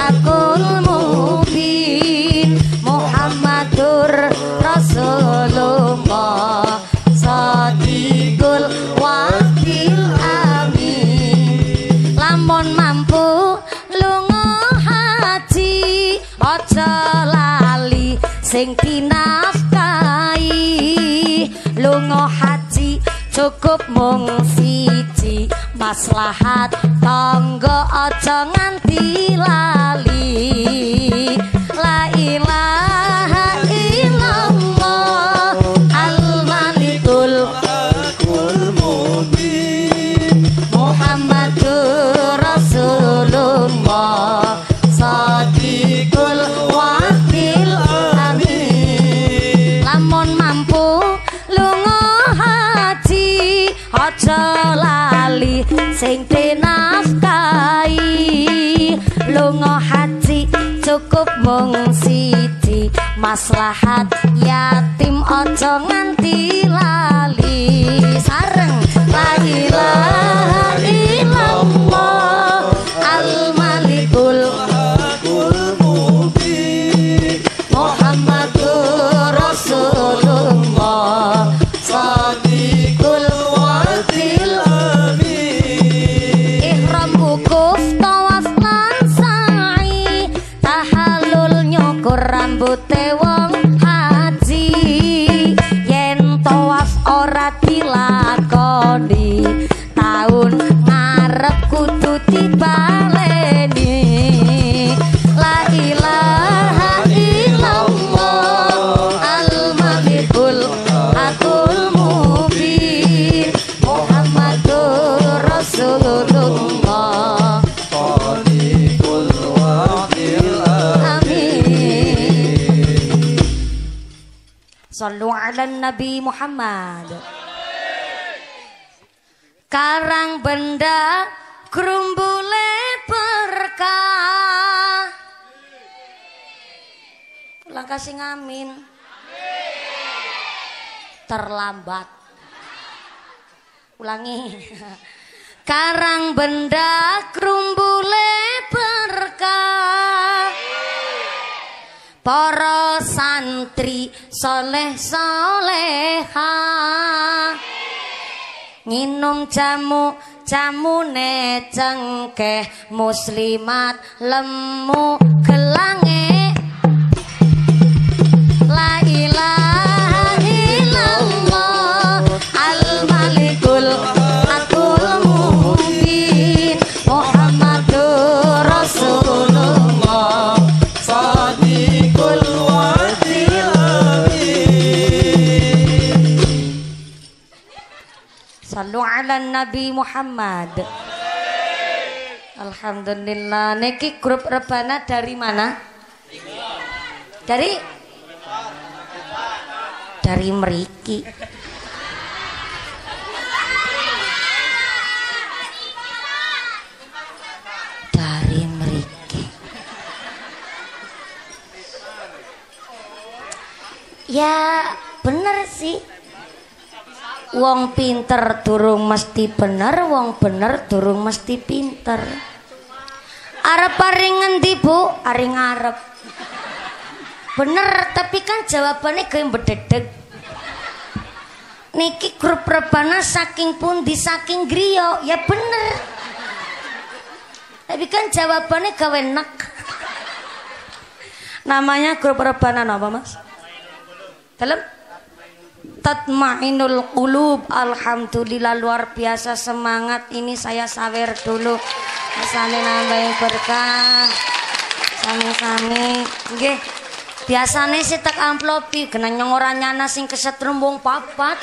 hakul mubin Muhammadur Rasulullah Sadiqul wa'dil amin. Lamun mampu lunga haji ojo lali sing dinafkahi. Lunga haji cukup mung siji, maslahat tangga ojo nganti lali. La ilaha illallah al-malikul hakul mubin Muhammadur Rasulullah Sadiqul wa'dil amin. Lamun mampu lunga haji ojo lali sing dinafkahi. Lunga haji cukup mung siji, maslahat yatim ojo nganti lali. Sareng la ilaha illallah al-malikul Muhammadur Rasulullah Sadiqul Wa'dil Amin. Ihram wukuf tawaf lan sa'i, tahallul nyukur rambute wong haji. Yen tawaf ora dilakoni, taun ngarep kudu dibaleni. La ilaha illallah al-malikul akul mubin Muhammadur Rasulullah Sadiqul Wa'dil Amin. Sallu ala Nabi Muhammad. Karang benda krumbule berkah, ulang kasih ngamin. Terlambat. Ulangi. Karang benda krumbule berkah, para santri soleh soleha. Nginum jamu, jamune cengkeh, muslimat lemu gelange. La ilaha illallah al-malikul akul mubin Muhammadur Rasulullah Sadiqul Wa'dil Amin. Sallu ala Nabi Muhammad. Alhamdulillah. Niki grup rebana dari mana? Dari Meriki. Ya bener sih. Wong pinter durung mesti bener, wong bener durung mesti pinter. Arep paring ngendi, Bu? Ari ngarep. Bener, tapi kan jawabannya gawe bededeg. Niki grup rebana saking pundi saking griya, ya bener. Tapi kan jawabannya gawe nek. Namanya grup rebana apa, Mas? Dalam Tatmainul Qulub. Alhamdulillah, luar biasa semangat ini. Saya sawer dulu. Masane nambahin berkah. Sami-sami. Nggih. Biasane sih tek amplopi, kena nyengora nyana sing kesetrum wong papat.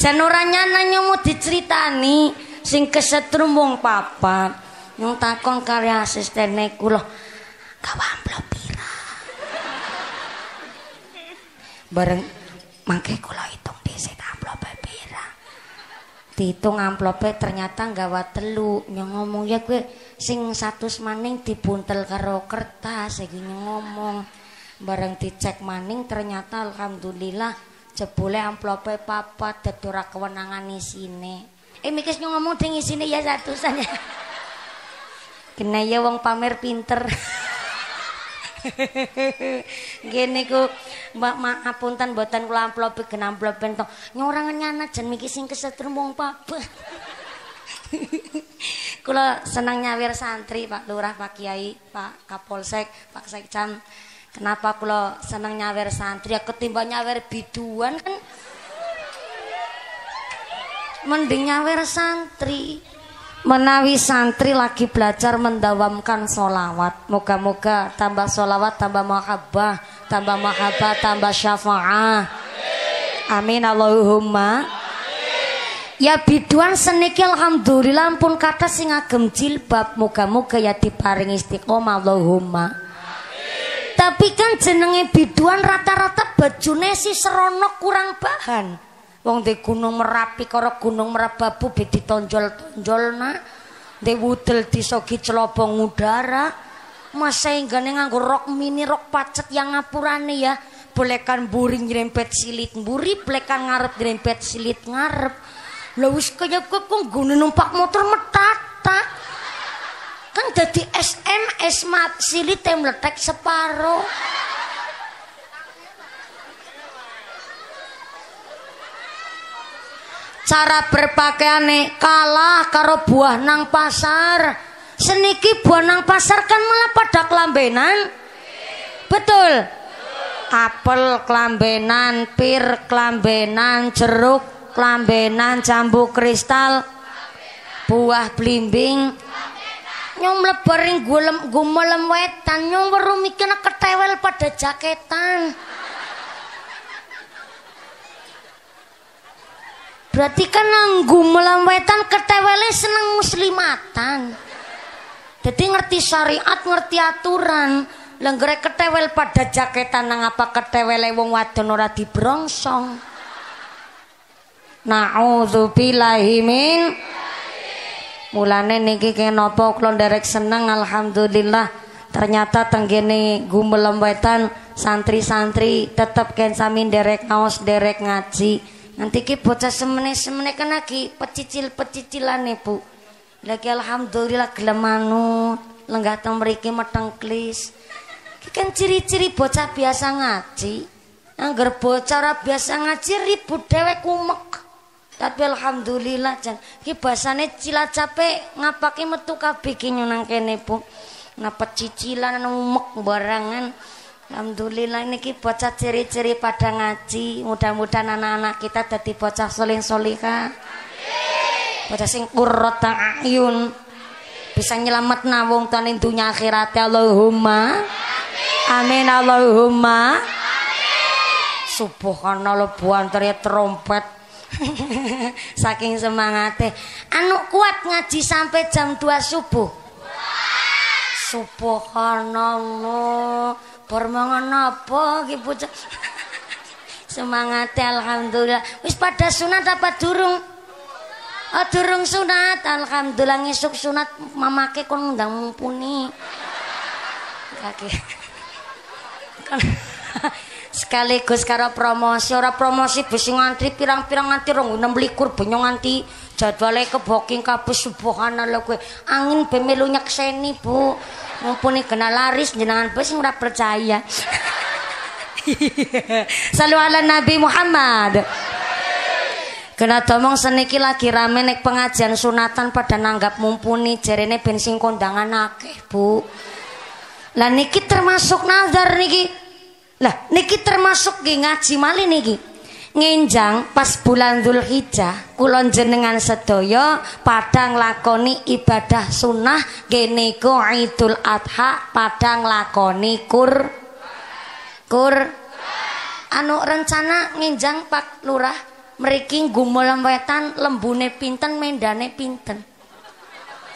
Jan ora nyana nyemu diceritani sing kesetrum wong papat. Nyong takon kali asistene kula, gawe amplop pira? Bareng mangke kula hitung dhisik amplope pira. Diitung amplope ternyata nggawa 3. Nyong ngomong, ya kowe sing 100 maning dibuntel karo kertas iki. Nyong ngomong, bareng dicek maning ternyata alhamdulillah jebule amplope 4, dadi ora kewenangan isine. Mikis nyong ngomong ding isine ya 100-an ya. Kena ya wong pamer pinter. Gini ku mbak maapunten mboten kula amplopi genamplopi bentong. Nyorang nyana jan mikir sing kesetrum wong papat. Kula senang nyawir santri, Pak Lurah, Pak Kiai, Pak Kapolsek, Pak Sekjam. Kenapa kula senang nyawir santri? Ya ketimbang nyawir biduan kan. Mending nyawir santri. Menawi santri lagi belajar mendawamkan solawat, moga-moga tambah solawat, tambah mahabbah, tambah mahabbah, tambah syafa'ah. Amin. Allahumma. Ya biduan seniki alhamdulillah pun kata sing agem jilbab, moga-moga ya diparingi istiqomah. Allahumma. Tapi kan jenenge biduan rata-rata bajune si seronok kurang bahan. Wong di Gunung Merapi karo Gunung Merbabu bedi tonjol-tonjol nak, di wudel di sogi celobong udara, masa enggane nganggo rok mini rok pacet yang ngapurane ya, bolehkan buring nyerempet silit buri, bolehkan ngarep nyerempet silit ngarep, Lah wis kaya kowe kok nggone numpak motor metatak. Kan dadi SMS mat silite mletek separo. Cara berpakaiane kalah karo buah nang pasar. Seniki buah nang pasar kan malah pada kelambenan. Betul. Apel kelambenan, pir kelambenan, jeruk kelambenan, jambu kristal kelambenan. Buah blimbing nyong mlebaring Gumelem Wetan nyong werumike ketewel pada jaketan. Berarti kan nang Gumelem Wetan ketewele seneng muslimatan. Jadi ngerti syariat, ngerti aturan. Lenggere ketewel pada jaketan nang apa ketewele wong wadon ora dibrongsong. Na'udzubillahi min. Mulane niki kenapa kula nderek seneng alhamdulillah. Ternyata tenggene Gumelem Wetan santri-santri tetep ken sami nderek ngaos nderek ngaji. Nanti ki bocah semene-semene kan lagi pecicil-pecicilan nih bu. Lagi alhamdulillah gelem manut, lenggah teng mriki metengklis. Ki kan ciri-ciri bocah biasa ngaji. Angger bocah ora biasa ngaji ribut dewek kumek. Tapi alhamdulillah jan ki basane Cilacape ngapake metu kabeh ki nang kene bu. Nah pecicilan umek barangan. Alhamdulillah niki bocah ciri-ciri pada ngaji. Mudah-mudahan anak-anak kita dadi bocah soleh-solehah. Bocah sing qurrat a'yun. Bisa nyelamet wong tuane dunya akhirat. Allahumma amin. Amin Allahumma amin. Subhanallah buantere trompet. Saking semangate. Anu kuat ngaji sampai jam 2 subuh. Subhanallah. Permangan apa ki bocah. Semangat alhamdulillah. Wis pada sunat apa durung? Oh, durung sunat. Alhamdulillah ngisuk sunat mamake kon ngundang Mumpuni. Kakek. Sekaligus karo promosi, ora promosi bus ngantri pirang-pirang nganti 26 benyo nganti jadwale keboking kabeh. Subhanallah kowe angin bemelu nyekseni bu. Mumpuni kena laris jenengan bus ora percaya. Salu ala Nabi Muhammad. Kena domong seniki lagi rame nek pengajian sunatan pada nanggap Mumpuni jarene ben sing kondangan akeh bu. Lah niki termasuk nazar niki. Lah niki termasuk ngaji malih niki. Ngenjang pas bulan Dzulhijjah kula jenengan sedaya padang lakoni ibadah sunnah genego Idul Adha padang lakoni kur. Anu rencana ngenjang Pak Lurah mriki Gumelem Wetan lembune pinten mendane pinten.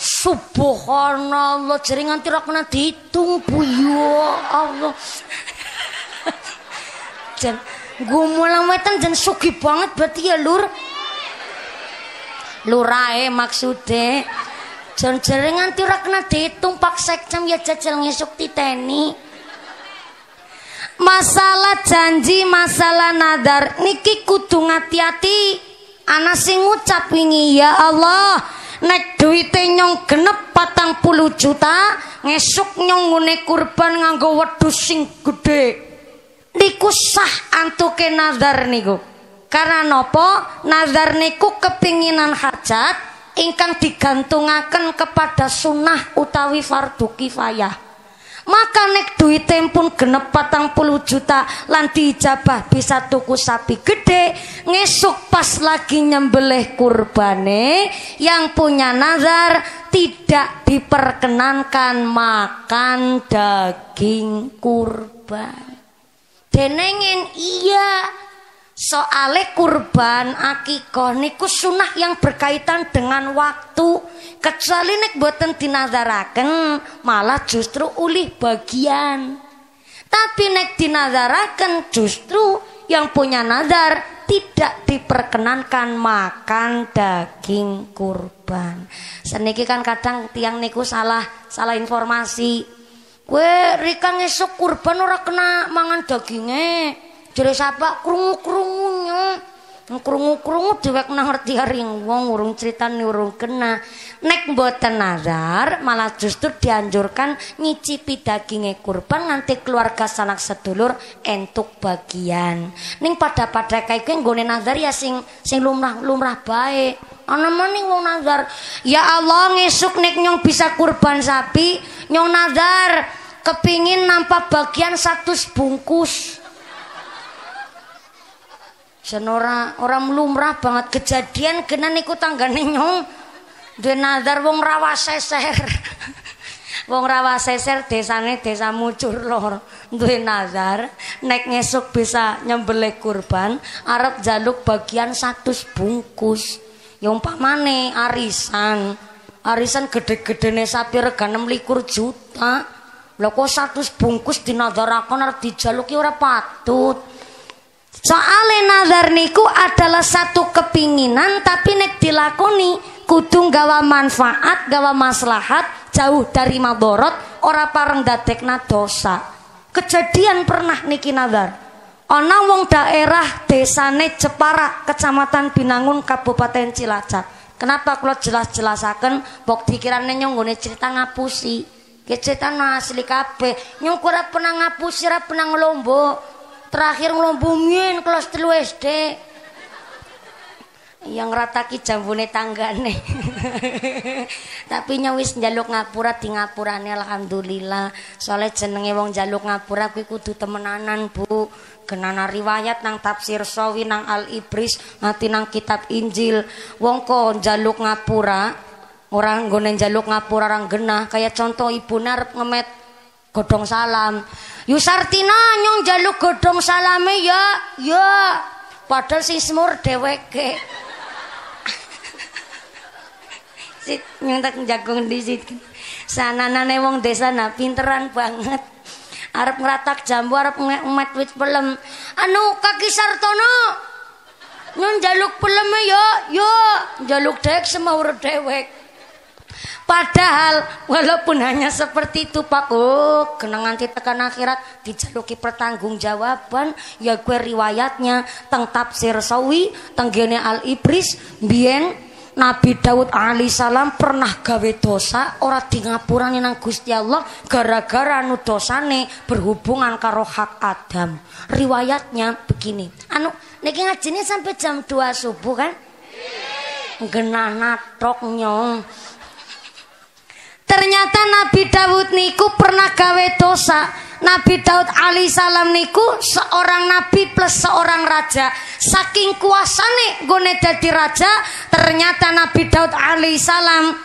Subhanallah jering nganti ora kena diitung bu ya Allah. Jan Gumelem Wetan jan sugih banget berarti ya lur. Lurae maksude jan jering nganti ora kena diitung Pak Sekcam ya jajal ngisuk titeni. Masalah janji masalah nadar niki kudu ngati-ati. Ana sing ngucap wingi ya Allah nek duwite nyong genep 40 juta ngesuk nyong ngune kurban nganggo wedhus sing gedhe. Niku sah antuke nazar niku. Karena nopo nazar niku kepinginan hajat ingkang digantungaken kepada sunnah utawi fardu kifayah. Maka nek duite pun genep 40 juta lan diijabah bisa tuku sapi gede. Ngesuk pas lagi nyembelih kurbane yang punya nazar tidak diperkenankan makan daging kurban. Denengen iya soale kurban akikoh niku sunah yang berkaitan dengan waktu. Kecuali nek boten dinazaraken malah justru ulih bagian. Tapi nek dinazaraken justru yang punya nazar tidak diperkenankan makan daging kurban. Seniki kan kadang tiang niku salah informasi. Weh, Rika ngesuk kurban ora kena mangan dagingnya. Jare sapa krungu-krungunya. Ngkrungu-krungu dewek nang ngerti ring wong urung critani urung kena. Nek mboten nazar malah justru dianjurkan nyicipi daginge kurban nganti keluarga sanak sedulur entuk bagian. Ning pada-pada kae kuwi nggone nazar ya sing lumrah-lumrah bae. Ana maning wong nazar, ya Allah ngesuk nek nyong bisa kurban sapi, nyong nazar kepingin nampak bagian 100 bungkus. Orang lumrah banget kejadian kena niku tanggane nyong duwe nazar wong Rawaseser. Wong Rawaseser desane desa Mucur Lor duwe nazar nek ngesuk bisa nyembelih kurban arep njaluk bagian 100 bungkus. Ya umpamane arisan gede-gedene sapi regan 26 juta. Lha kok 100 bungkus dinazaraken arep dijaluki ora patut. Soale nazar niku adalah satu kepinginan, tapi nek dilakoni kudu gawa manfaat, gawa maslahat, jauh dari madorot, ora pareng dadekna dosa. Kejadian pernah niki nazar. Ana wong daerah desane Jepara, Kecamatan Binangun, Kabupaten Cilacap. Kenapa kula jelas-jelasaken bok dikirane nyong nggone cerita ngapusi. Ki cerita asli kabeh. Nyong ora pernah ngapusi, ora pernah ngelombok. Terakhir ngelombongin kelas 3 SD yang rataki jambune tanggane. Tapi nyawis njaluk ngapura di ngapurane alhamdulillah. Soalnya jenenge wong njaluk ngapura kuwi kudu temenanan, Bu. Genana riwayat nang tafsir Sawi, nang Al Ibris, nanti nang kitab Injil. Wong kok njaluk ngapura, orang nggone njaluk ngapura orang genah, kayak contoh ibune arep ngemet godhong salam. Yusartina nyong jaluk godhong salame ya, ya. Padahal si smur dheweke. Sit nyong tak jagung di situ. Sananane wong desa nah pinteran banget. Arep ngratak jambu, arep ngemet wit pelem. Anu Kaki Sartono. Nyong jaluk peleme ya, ya. Jaluk dek semur dhewek. Padahal walaupun hanya seperti itu Pak, oh kenangan tekan akhirat dijaluki pertanggungjawaban. Ya gue riwayatnya teng tafsir Sawi, teng gene Al Ibris, biyen Nabi Daud alaihi salam pernah gawe dosa ora di ngapurane nang Gusti Allah gara-gara anu dosane berhubungan karo hak Adam. Riwayatnya begini. Anu niki ngajine sampai jam 2 subuh kan? Genah natrok nyong. Ternyata Nabi Daud niku pernah gawe dosa. Nabi Daud alaihissalam niku seorang nabi plus seorang raja. Saking kuasane nggone dadi raja, ternyata Nabi Daud alaihissalam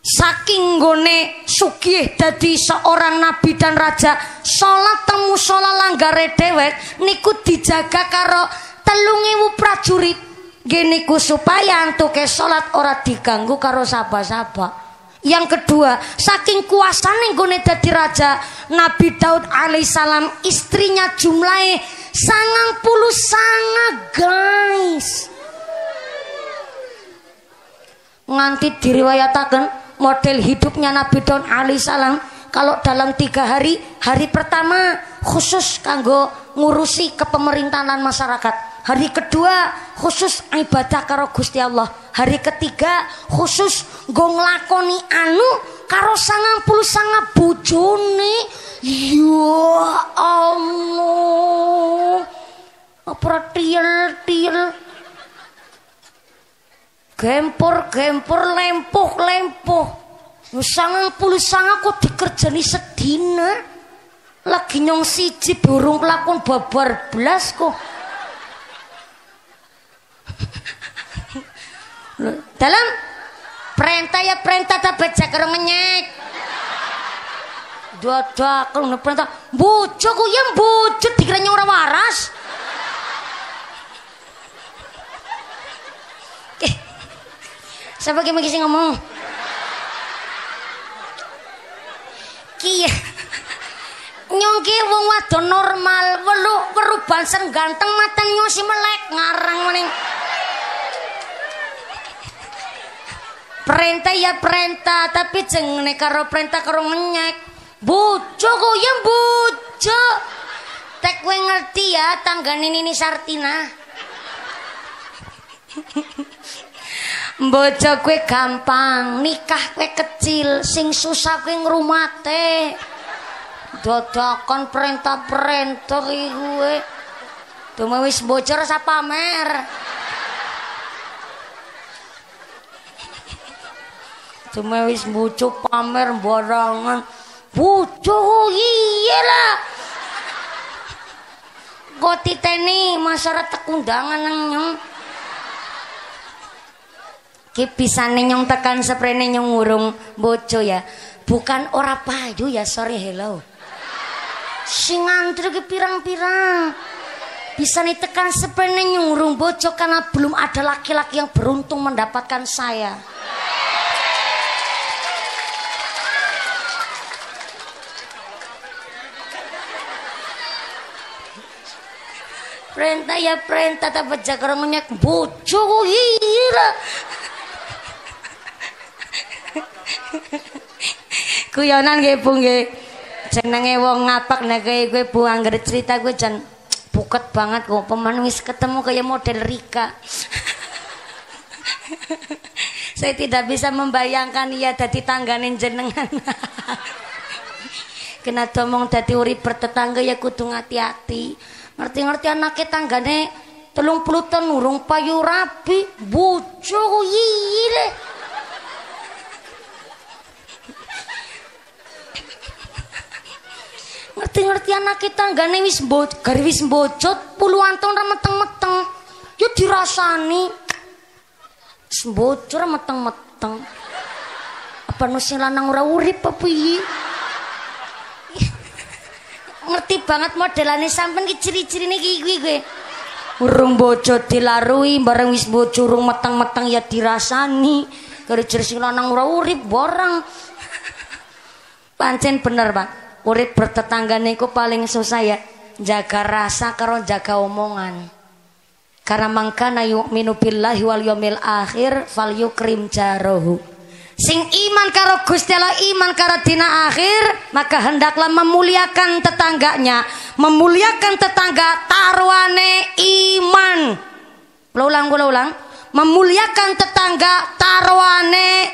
saking nggone sugih dadi seorang nabi dan raja, salat temu salat langgare dhewek niku dijaga karo 3.000 prajurit. Gini ku supaya antuke salat ora diganggu karo saba-saba. Yang kedua, saking kuasane nggone dadi raja, Nabi Daud alaihissalam istrinya jumlahe 90 guys. Nganti diriwayataken model hidupnya Nabi Daud alaihissalam, kalau dalam 3 hari, hari pertama khusus kanggo ngurusi kepemerintahan masyarakat. Hari kedua khusus ibadah karo Gusti Allah. Hari ketiga khusus nggo nglakoni anu karo 90 bojone. Ya Allah. Apa tiel-tiel. Gempor-gempor, lempuh-lempuh. 90 kok dikerjani sedina. Lagi nyong siji burung kelakon babar blas kok. Dalam perintah ya perintah tak baca kerong nyek. Dua kalau perintah bujuku yang bujut dikiranya orang waras. Siapa yang sih ngomong? Kia nyongki wong wadon normal welu perubahan sen ganteng mata nyong si melek ngarang maning. Perintah ya perintah, tapi jengene karo perintah karo ngenyek. Bojo kok ya bojo. Tek kowe ngerti ya tanggane Nini Sartina. Bojo kowe gampang, nikah kowe kecil, sing susah kowe ngrumate. Dadakan perintah-perintah iki kowe. Dumeh wis bocor sa pamer. Dumeh wis bucu pamer barangan. Bucu iyalah. Kok titeni masyarakat undangan nyong. Bisa nenyong tekan seprene nyong ngurung bojo ya, bukan ora payu ya, sorry hello. Sing antri ki pirang-pirang. Bisa ditekan seprene nyong ngurung bojo karena belum ada laki-laki yang beruntung mendapatkan saya. Perintah ya perintah, tapi jaga orangnya bojo gila. Kuyonan nggih Bu nggih. Jenenge wong ngapak nek kowe Bu anggere cerita kowe jan buket banget kok pemen wis ketemu kayak model Rika. Saya tidak bisa membayangkan ia dadi tanggane jenengan. Kena domong dadi urip bertetangga ya kudu hati-hati. Ngerti-ngerti anake tanggane 30 tahun urung payu rabi, bojo yile. Ngerti-ngerti anak kita nggak nih wis bocot puluhan tahun rameteng-meteng, yuk dirasani bocor meteng-meteng. Apa nusin lanang ora urip apa piye? Ngerti banget modelane sampean ki ciri-cirine ki kuwi. Urung bocot dilarui, bareng wis bocor urung meteng-meteng ya dirasani. Gara-gara sing lanang ora urip bareng. Pancen bener, Pak. Urip bertetangga niku paling susah ya, jaga rasa karo jaga omongan. Karena mangkana yu'minu billahi wal yawmil akhir falyukrim jarahu. Sing iman karo Gusti Allah, iman karo dina akhir, maka hendaklah memuliakan tetangganya. Memuliakan tetangga taruhane iman. Kula ulang. Memuliakan tetangga taruhane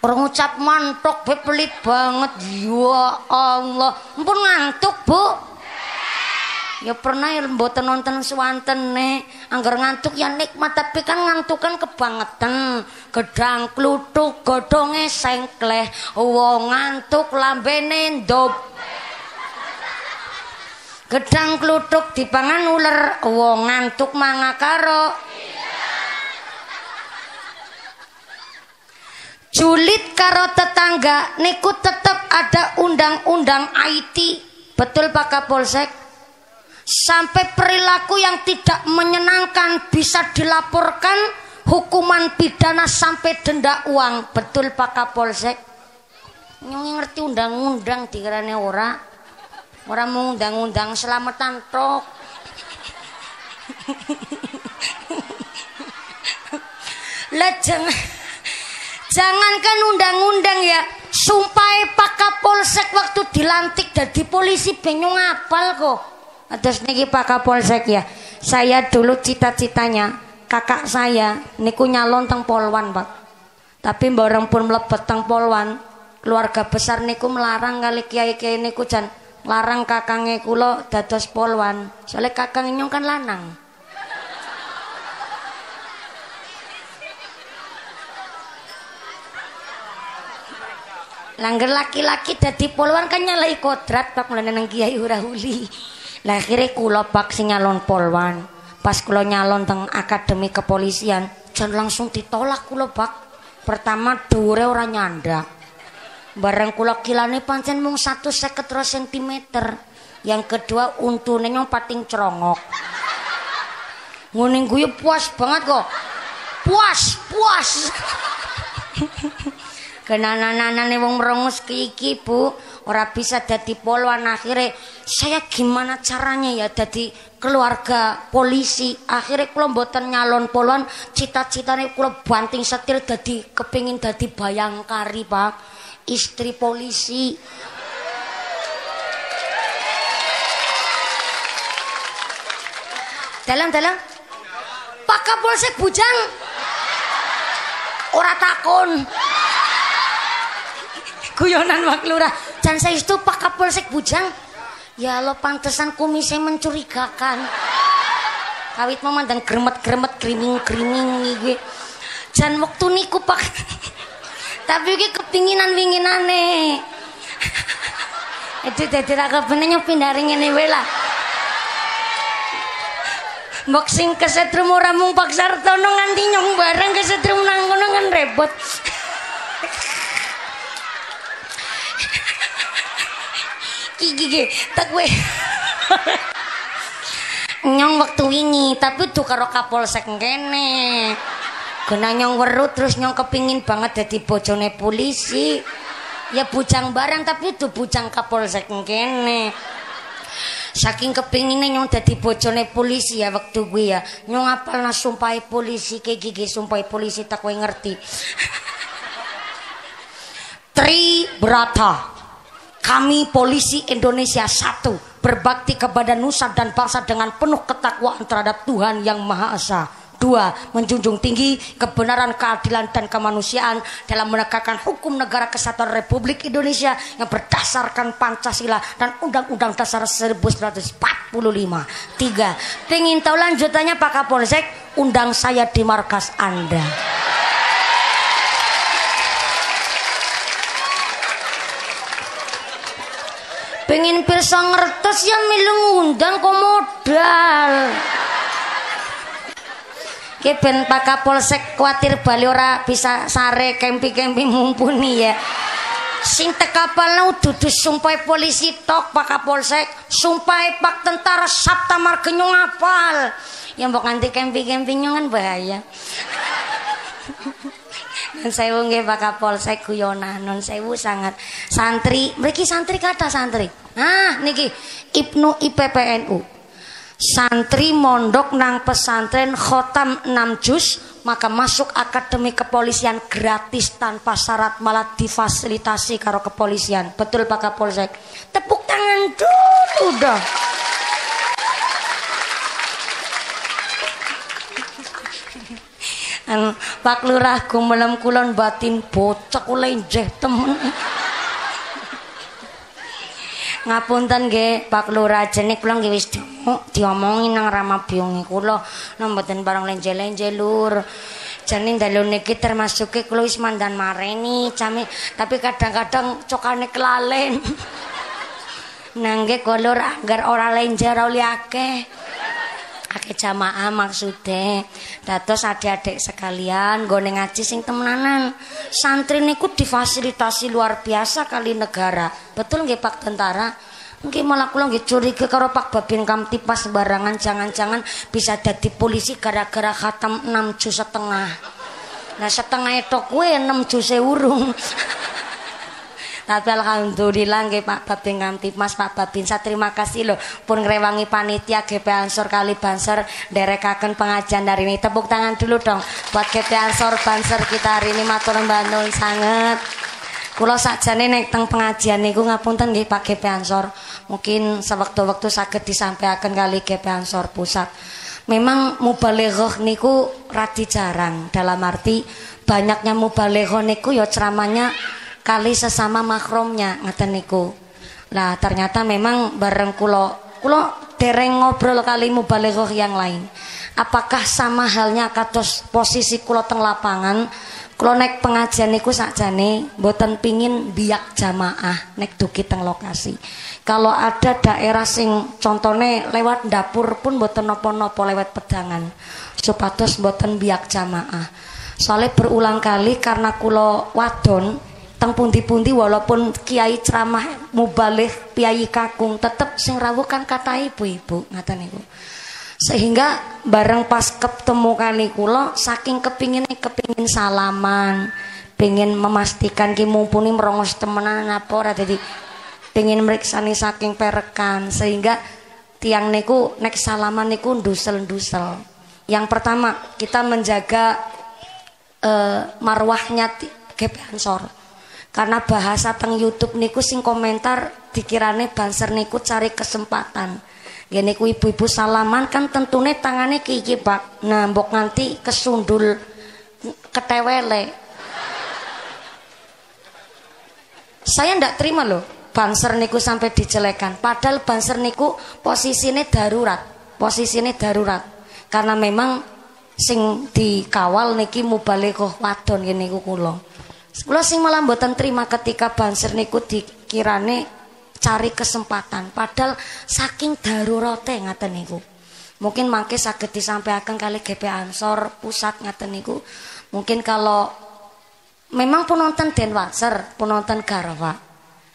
Orang ucap mantok, be pelit banget. Ya Allah, ampun ngantuk Bu. Ya pernah ya mboten nonton swanten nih. Angger ngantuk ya nikmat, tapi kan ngantuk kan kebangetan. Gedang klutuk, godonge sengkleh. Wong ngantuk lambene ndop. Gedang klutuk dipangan ular. Wong ngantuk manga karo. Julid karo tetangga niku tetap ada undang-undang IT, betul Pak Kapolsek. Sampai perilaku yang tidak menyenangkan bisa dilaporkan, hukuman pidana sampai denda uang, betul Pak Kapolsek. Nyong ngerti undang-undang dikirane ora mau undang-undang selamatan tok. Lajeng jangankan undang-undang ya, sumpahe Pak Kapolsek waktu dilantik dari polisi benyong apal kok. Atas niki Pak Kapolsek ya, saya dulu cita-citanya kakak saya niku nyalon teng Polwan Pak. Tapi bareng pun mlebet teng Polwan, keluarga besar niku melarang kali kiai-kiai niku jan larang kakange kula dados Polwan. Soale kakang nyong kan lanang. Langger laki-laki dadi Polwan kan nyalai kodrat Pak, mulane nang kiai ora uli. Lah akhire kula Pak sing nyalon Polwan. Pas kula nyalon teng Akademi Kepolisian, jan langsung ditolak kula Pak. Pertama dhuwure ora nyandak. Bareng kula kilane pancen mung 152 cm. Yang kedua untune nyong pating crongok. Ngene guyu puas banget kok. Puas. Kenanan-nanane wong merongus iki Bu, ora bisa dadi Polwan. Akhire saya gimana caranya ya dadi keluarga polisi. Akhire kula mboten nyalon Polwan, cita-citane kula banting setir dadi kepingin dadi bayangkari Pak, istri polisi. Dalam Pak Kapolsek Bujang ora takon. Guyonan Pak Lurah, jan saestu Pak Kapolsek Bujang. Ya lo pantesan kumisnya mencurigakan. Kawit memandang gremet-gremet griming-griming gue. Jan waktu niku Pak. Tapi gue kepinginan-winginane. Itu dadi ra kepene nyopi ndaring ngene wae lah. Mbok sing kesetrum ora mung Pak Sartono nganti nyong bareng kesetrum nang kono kan repot. Iki tak we. Nyong waktu wingi tapi tuh karo Kapolsek kene. Gena nyong weru terus nyong kepingin banget dadi bojone polisi. Ya bujang barang tapi itu bujang Kapolsek kene. Saking kepinginnya nyong dadi bojone polisi ya waktu gue ya. Nyong apalna sumpahe polisi kayak gigi sumpahe polisi tak kowe ngerti. Tri Brata. Kami polisi Indonesia satu, berbakti kepada nusa dan bangsa dengan penuh ketakwaan terhadap Tuhan Yang Maha Esa. 2. Menjunjung tinggi kebenaran, keadilan, dan kemanusiaan dalam menegakkan hukum negara kesatuan Republik Indonesia yang berdasarkan Pancasila dan Undang-Undang Dasar 1945. 3. Pengen tahu lanjutannya Pak Kapolsek? Undang saya di markas Anda. Pengen pirsa ngertes ya milu ngundang kok modal. Ki ben Pak Kapolsek kuatir bali ora bisa sare kempi-kempi mumpuni ya. Sing teka palna dudu sumpahe polisi tok Pak Kapolsek, sumpahe Pak Tentara Sabta Marga nyong apal. Ya mbok nganti kempi-kempi nyong kan bahaya. Nun sewu nggih Pak Kapolsek guyonan, nun sewu sangat. Santri, mriki santri kathah santri. Nah niki Ibnu IPPNU. Santri mondok nang pesantren khotam 6 juz maka masuk akademi kepolisian gratis tanpa syarat malah difasilitasi karo kepolisian. Betul Pak Kapolsek? Tepuk tangan dulu dong. Pak Lurah Gumelem kulon batin bocok lenjeh temen. Ngapunten nggih Pak Lurah, jeneng kula nggih wis diomongin nang Ramabiyunge kula mboten bareng lenje-lenje Lur. Jeneng dalu niki termasuke kula wis mandan mareni jame tapi kadang-kadang cokane kelalen. Nangge kula anggar ora lenje ora akeh. Akeh jamaah maksude. Dados adik-adik sekalian nggone ngaji sing temenanan. Santri niku difasilitasi luar biasa kali negara. Betul nggih Pak Tentara? Nggih malah kula nggih curiga karo Pak Babin Kamtipas barangan jangan-jangan bisa dadi polisi gara-gara khatam 6,5 juz. Nah setengah itu kuwi 6 juz urung. Tapi alhamdulillah nggih Pak Babin Kamtipas, Pak Babin saya terima kasih loh pun ngrewangi panitia GP Ansor Kali Banser nderekaken pengajian hari ini. Tepuk tangan dulu dong buat GP Ansor Banser kita hari ini, matur nuwun sanget. Kula sakjane nek teng pengajian niku ngapunten nggih Pak GP Ansor. Mungkin sewektu-wektu saged disampaikan kali GP Ansor pusat. Memang mubalighah niku radi jarang, dalam arti banyaknya mubalighah niku ya ceramahnya kali sesama mahromnya ngaten niku. Lah ternyata memang bareng kula dereng ngobrol kali mubalighah yang lain. Apakah sama halnya kados posisi kula teng lapangan? Kalau naik pengajian niku sakjane mboten pingin biak jamaah naik dugi teng lokasi. Kalau ada daerah sing contohnya lewat dapur pun mboten nopo-nopo lewat pedangan supados mboten biak jamaah. Soalnya berulang kali karena kulo wadon teng pundi-pundi walaupun kiai ceramah mubaligh piyayi kakung tetep sing rawuh kan kata ibu-ibu ngaten niku. Sehingga bareng pas ketemu kali kula saking kepingin salaman, pengen memastikan ki mumpuni merongos temenan apa ora dadi pengen mriksani saking perekan sehingga tiang niku nek salaman niku ndusel-ndusel. Yang pertama, kita menjaga marwahnya GP Ansor. Karena bahasa teng YouTube niku sing komentar dikirane Banser niku cari kesempatan. Gini ku ibu-ibu salaman kan tentunya tangannya kikibak. Nah mbok nganti kesundul ketewele. Saya ndak terima loh banser niku sampai dijelekan. Padahal banser niku posisinya darurat. Posisinya darurat. Karena memang sing dikawal niki mubaleghah wadon gini ku kulong. Kula sing malah mboten terima ketika banser niku dikirane cari kesempatan, padahal saking darurate ngaten niku. Mungkin mangke saged disampaikan kali GP Ansor pusat ngaten niku. Mungkin kalau memang penonton Denwasser, penonton Garwa,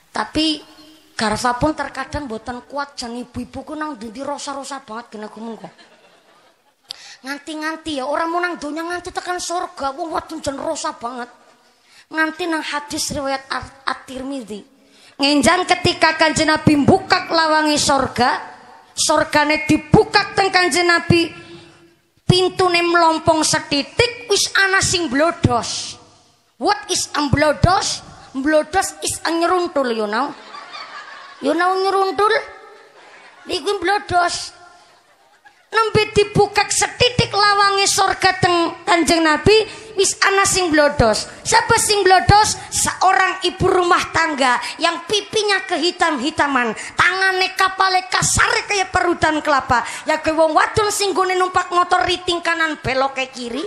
tapi Garwa pun terkadang mboten kuat jan ibu-ibuku nang ndi rosa-rosa banget gene kok. Nganti-nganti ya orang mau nang donya nganti tekan surga wong wadon jan rosa banget. Nganti nang hadis riwayat At-Tirmidzi ngenjan ketika Kanjeng Nabi buka lawangi sorga, sorgane dibuka teng Kanjeng Nabi, pintune melompong setitik wis ana sing blodos. What is amblodos? Blodos is nyeruntul, you know. You know nyeruntul? Niku blodos. Nembe dibuka setitik lawangi sorga teng Kanjeng Nabi wis ana sing blodos. Siapa sing blodos? Seorang ibu rumah tangga yang pipinya kehitam-hitaman, tangannya kapale kasare kayak perutan kelapa. Ya ke wong wadon sing gone numpak motor riting kanan belok ke kiri.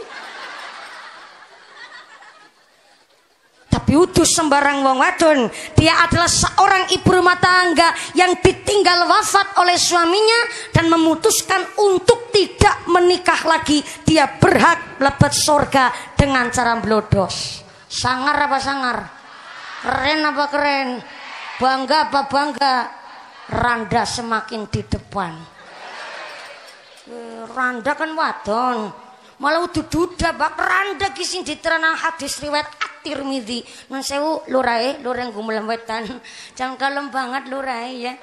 Tapi utus sembarang wong wadon, dia adalah seorang ibu rumah tangga yang ditinggal wafat oleh suaminya dan memutuskan untuk tidak menikah lagi. Dia berhak mlebet surga dengan cara blodos. Sangar apa sangar? Keren apa keren? Bangga apa bangga? Randa semakin di depan. Randa kan wadon, malah udah bak randa kising diteranang hadis riwayat Tirmidzi. Nun sewu lurae, lureng Gumelem Wetan. Jangan kalem banget lurae ya.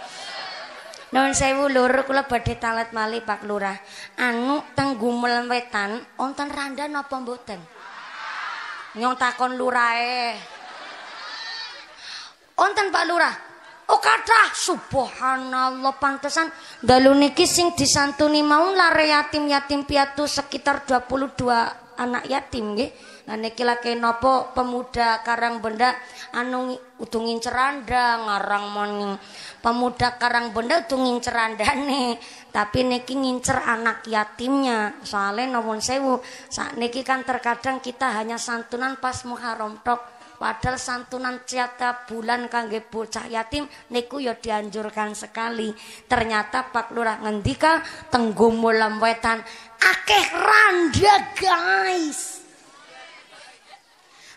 Nun sewu lur kula badhe talet malih Pak Lurah. Anu teng Gumelem Wetan wonten randa napa mboten? Nyong takon lurae. Wonten Pak Lurah. Oh kathah subhanallah pantesan dalu niki sing disantuni mau lare yatim-yatim piatu sekitar 22 anak yatim nggih. Nah niki lake nopo pemuda karang benda anu udu ngincer randa ngarang moni. Pemuda karang benda udu ngincer randane, tapi niki ngincer anak yatimnya. Soalnya nuwun sewu, sakniki kan terkadang kita hanya santunan pas Muharram tok. Padahal santunan setiap bulan kangge bocah yatim niku ya dianjurkan sekali. Ternyata Pak Lurah ngendika teng Gumelem Wetan akeh randa guys.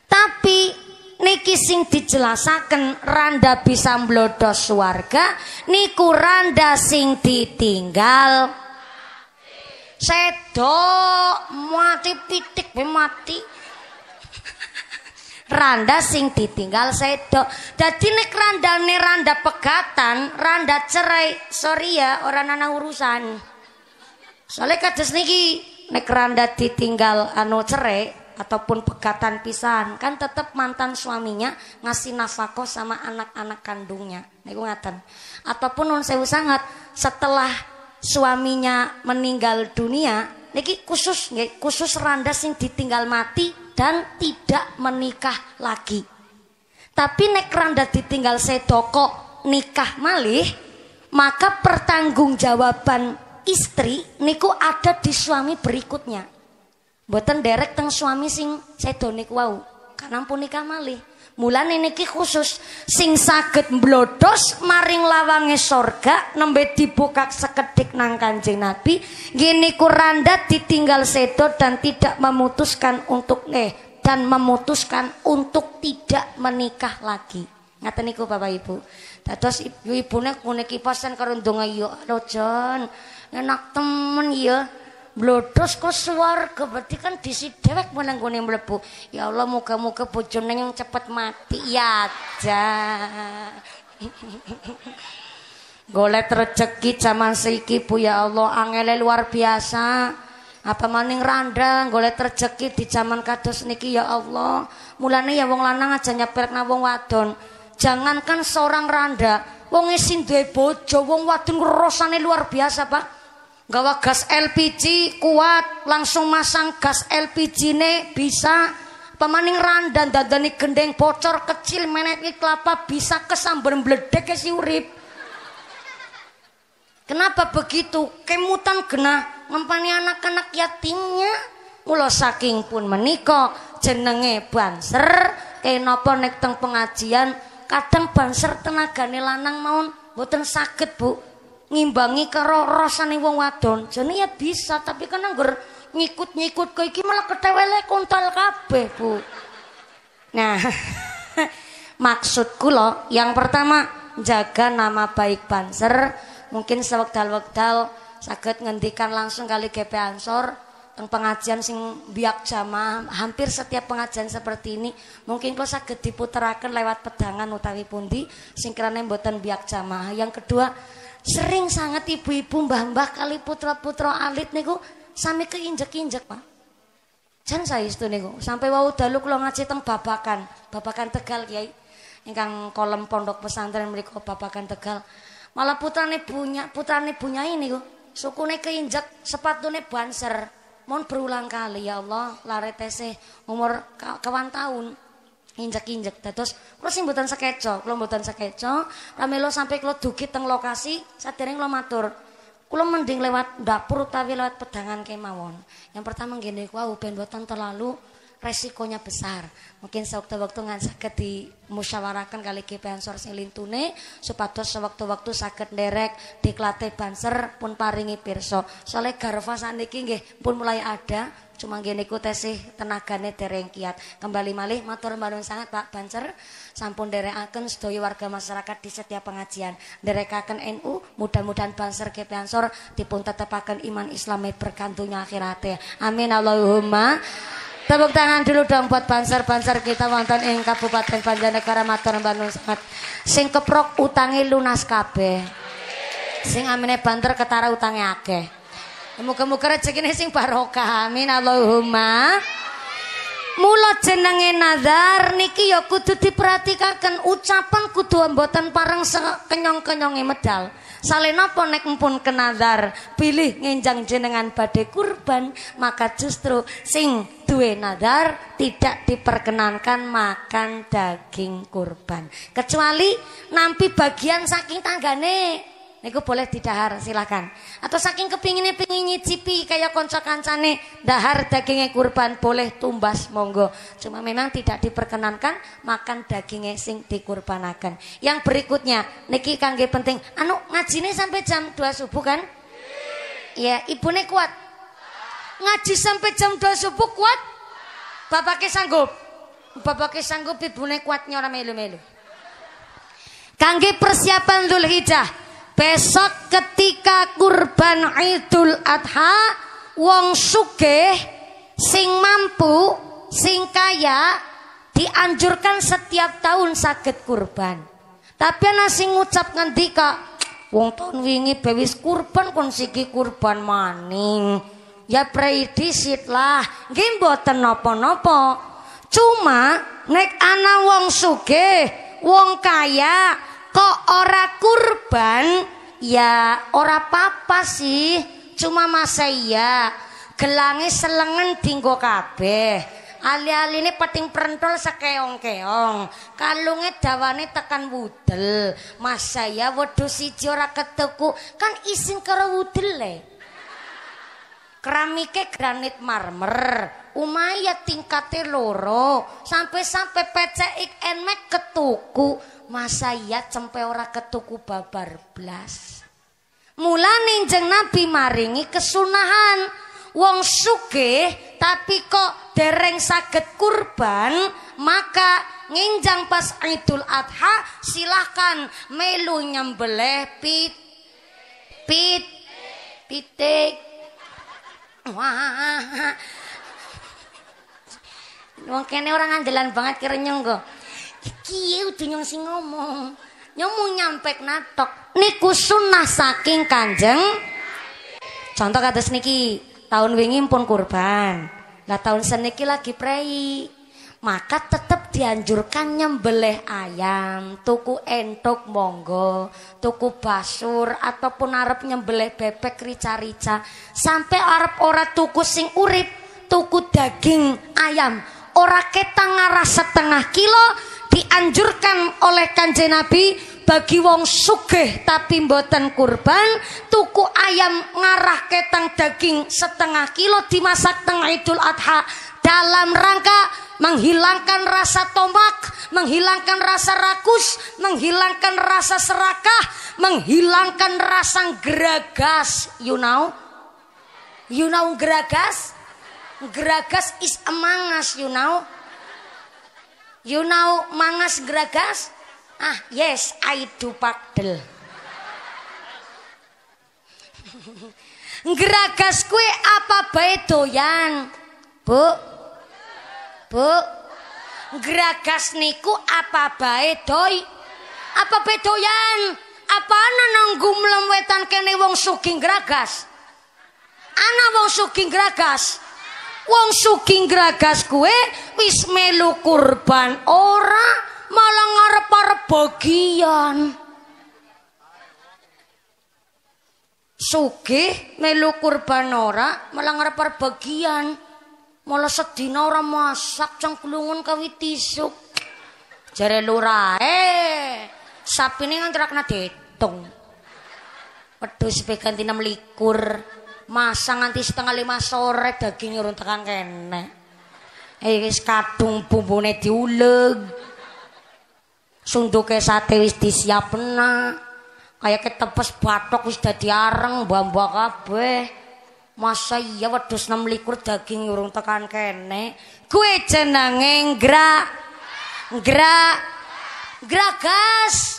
Tapi niki sing dijelasaken randa bisa mblodos swarga niku randa sing ditinggal sedok mati pitik be mati. Randa sing ditinggal sedok. Dadi nek randane randa pegatan, randa cerai, sorry ya ora ana urusan. Soale kados niki nek randa ditinggal anu cerai ataupun pegatan pisan, kan tetep mantan suaminya ngasih nafkah sama anak-anak kandungnya. Niku ngaten. Ataupun nun sewu sangat setelah suaminya meninggal dunia, niki khusus nggih, khusus randa sing ditinggal mati dan tidak menikah lagi. Tapi nek randa ditinggal sedoko nikah malih, maka pertanggungjawaban istri niku ada di suami berikutnya. Mboten derek teng suami sing sedo niku wau, karena pun nikah malih. Mulane niki khusus sing saged mblodos maring lawange sorga nembe dibukak sekedhik nang Kanjeng Nabi ngene ku randa ditinggal sedo dan tidak memutuskan untuk tidak menikah lagi. Ngaten niku Bapak Ibu. Dados ibu-ibune niki pesen karo ndonga yo lojon. Enak temen ya. Blodos ke swarga berarti kan disi dhewek meneng gone mlebu. Ya Allah muga-muga bojone yang cepet mati ya aja. Golek rezeki zaman saiki Bu ya Allah angele luar biasa. Apa maning randang golek rezeki di zaman kados niki ya Allah. Mulane ya wong lanang aja nyeprek nang wong wadon. Jangankan seorang randa, Wong sing duwe bojo, wong wadon rasane luar biasa, Pak. Gawa gas LPG kuat, langsung masang gas LPG-ne bisa. Pemaning randan dandani gendeng bocor kecil meneki kelapa bisa kesambar mbledek si urip. Kenapa begitu? Kemutan genah ngempani anak-anak yatimnya. Mula saking pun menika jenenge banser. Kenapa nek teng pengajian kadang banser tenagane lanang maun mboten saged, Bu, ngimbangi karo rasane wong wadon. Jane ya bisa, tapi kan anggur ngikut-ngikut kowe iki malah ketewele kontol kabeh, Bu. Nah, maksud kula yang pertama jaga nama baik banser. Mungkin sewekdal-wekdal saged ngendikan langsung kali GP Ansor teng pengajian sing biak jamaah. Hampir setiap pengajian seperti ini mungkin kula saged diputeraken lewat pedangan utawi pundi sing kirane mboten biak jamaah. Yang kedua, sering sangat ibu-ibu mbah-mbah kali putra-putra alit niku sami keinjek-injek, Pak. Jan saestu niku sampai wau dalu kula ngaji teng Babakan, Babakan Tegal, Kyai. Ingkang kolom pondok pesantren mriku Babakan Tegal. Malah putrane bunyai niku sukune keinjek, sepatune banser. Mohon berulang kali, ya Allah, laretese umur kawan tahun injek-injek. Dados kula sing mboten sakeca, ramelo sampai kula dugi teng lokasi sadereng kula matur. Kula mending lewat dapur utawi lewat pedangan kemawon. Yang pertama ngene kuwi ben mboten terlalu resikonya besar. Mungkin sewaktu-waktu ngan saged dimusyawarakan kali GP Ansor sing lintune supados sewaktu-waktu saged nderek diklate banser pun paringi pirsa. Soale garwa saniki nggih pun mulai ada, cuma nggih niku tesih tenagane dereng kiat. Kembali malih matur nuwun sangat, Pak. Banser sampun nderekaken sedaya warga masyarakat di setiap pengajian. Nderekaken NU, mudah-mudahan banser GP Ansor dipun tetepaken iman Islame berkah dunya akhirate. Amin Allahumma. Tepuk tangan dulu dong buat banser-banser kita wonten ing Kabupaten Banjarnegara. Matur nuwun sangat. Sing keprok utange lunas kabeh. Sing amine banter ketara utange akeh. Muga-muga rezekine sing barokah. Amin Allahumma. Mula jenenge nazar niki ya kudu diperhatikaken, ucapan kudu mboten pareng sekenyong-kenyonge medal. Salenapa nek mpun kenazar pilih ngenjang jenengan badhe kurban, maka justru sing duwe nazar tidak diperkenankan makan daging kurban kecuali nampi bagian saking tanggane niku boleh didahar, silakan. Atau saking kepingine pengin nyicipi kaya kanca-kancane dahar daginge kurban boleh tumbas, monggo. Cuma memang tidak diperkenankan makan daginge sing dikurbanaken. Yang berikutnya niki kangge penting, anu ngajine sampai jam 2 subuh kan? Ya, ibune kuat. Ngaji sampai jam 2 subuh kuat? Bapake sanggup. Bapake sanggup, ibune kuat, ora melu-melu. Kangge persiapan Dzulhijjah. Besok ketika kurban Idul Adha, wong sugih sing mampu, sing kaya dianjurkan setiap tahun saged kurban. Tapi ana sing ngucap ngendika, wong taun wingi bewis kurban kon siki kurban maning. Ya predisit lah, nggih mboten napa-napa. Cuma nek ana wong sugih, wong kaya kok ora kurban, ya ora apa-apa sih. Cuma masa iya gelange selengen dinggo kabeh, ali-aline peting prentol sekeong-keong, kalunge dawane tekan wudel. Masa ya wedhus siji ora ketuku, kan isin karo wudel le. Keramike granit marmer, umaya tingkate loro, sampai pecek enmek ketuku. Masa iya cempe ora ketuku babar blas. Mulane njeng Nabi maringi kesunahan wong sugih tapi kok dereng saged kurban, maka nginjang pas Idul Adha silahkan melu nyembelih pitik. Wah. Wong kene orang andelan banget kirenyong kok. Iki udah nyong sing ngomong, nyong mau nyampek natok. Niku sunnah saking Kanjeng. Contoh kados niki, tahun wingi pun kurban, lah tahun seniki lagi prei, maka tetep dianjurkan nyembelih ayam, tuku entok monggo, tuku basur ataupun arep nyembelih bebek rica-rica, sampai arep ora tuku sing urip, tuku daging ayam ora ketang ngarah 1/2 kilo. Dianjurkan oleh Kanjeng Nabi bagi wong sugih tapi mboten kurban, tuku ayam ngarah ketang daging 1/2 kilo dimasak teng Idul Adha dalam rangka menghilangkan rasa tomak, menghilangkan rasa rakus, menghilangkan rasa serakah, menghilangkan rasa geragas. You know geragas? Geragas is a mangas, you know? You know mangas geragas? Ah yes, I do pakdel. Geragas kue apa bae doyan, Bu? Bu, geragas niku apa bae doi? Apa bae doyan? Apa nang Gumelem Wetan kene wong sugih geragas? Ana wong sugih geragas. Wong sugih geragas kuwe wis melu kurban ora, malah ngarep-arep bagian. Sugih melu kurban ora, malah ngarep-arep bagian. Malah sedina ora masak cangklungan kawi tisuk. Jare lurae, sapine nganti ora kena diitung. Wedhus ganti 6 likur. Masak nganti 4:30 sore dagingnya urung tekan kene. Wis kadung bumbune diuleg. Sunduke sate wis disiapna. Kaya ketepes bathok wis dadi areng mbah-mbah kabeh. Masa iya wedhus 6 likur daging urung tekan kene. Kuwi jenenge geragas.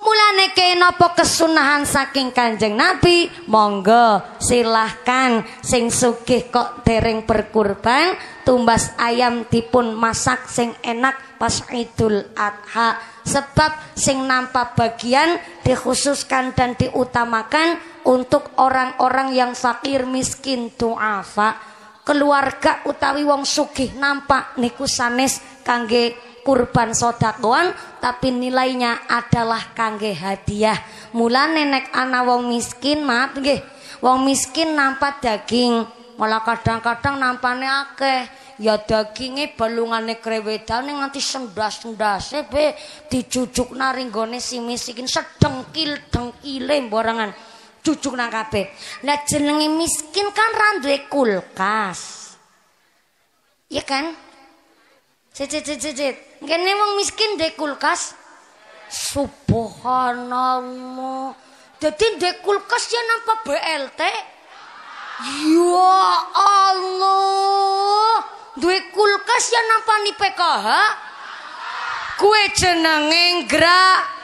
Mulane kenapa kesunahan saking Kanjeng Nabi? Monggo silahkan sing sugih kok dereng berkurban, tumbas ayam dipun masak sing enak pas Idul Adha. Sebab sing nampa bagian dikhususkan dan diutamakan untuk orang-orang yang fakir, miskin, du'afa. Keluarga utawi wong sugih nampak niku sanes kangge kurban sodakoan, tapi nilainya adalah kangge hadiah. Mula nenek ana wong miskin, maaf nggih, wong miskin nampak daging, malah kadang-kadang nampane akeh. Ya daginge balungane krewedane nganti sendas-sendase be dijujuk naringgone si miskin sedengkil-dengkile borangan. Cucuk nang kabeh. Lah jenenge miskin kan ra duwe kulkas. Iya kan? Cicit. Ngene wong miskin duwe kulkas. Subhanallah. Dadi duwe kulkas ya napa BLT? Ya Allah. Duwe kulkas ya napa ni PKH? Kuwe jenenge gerak.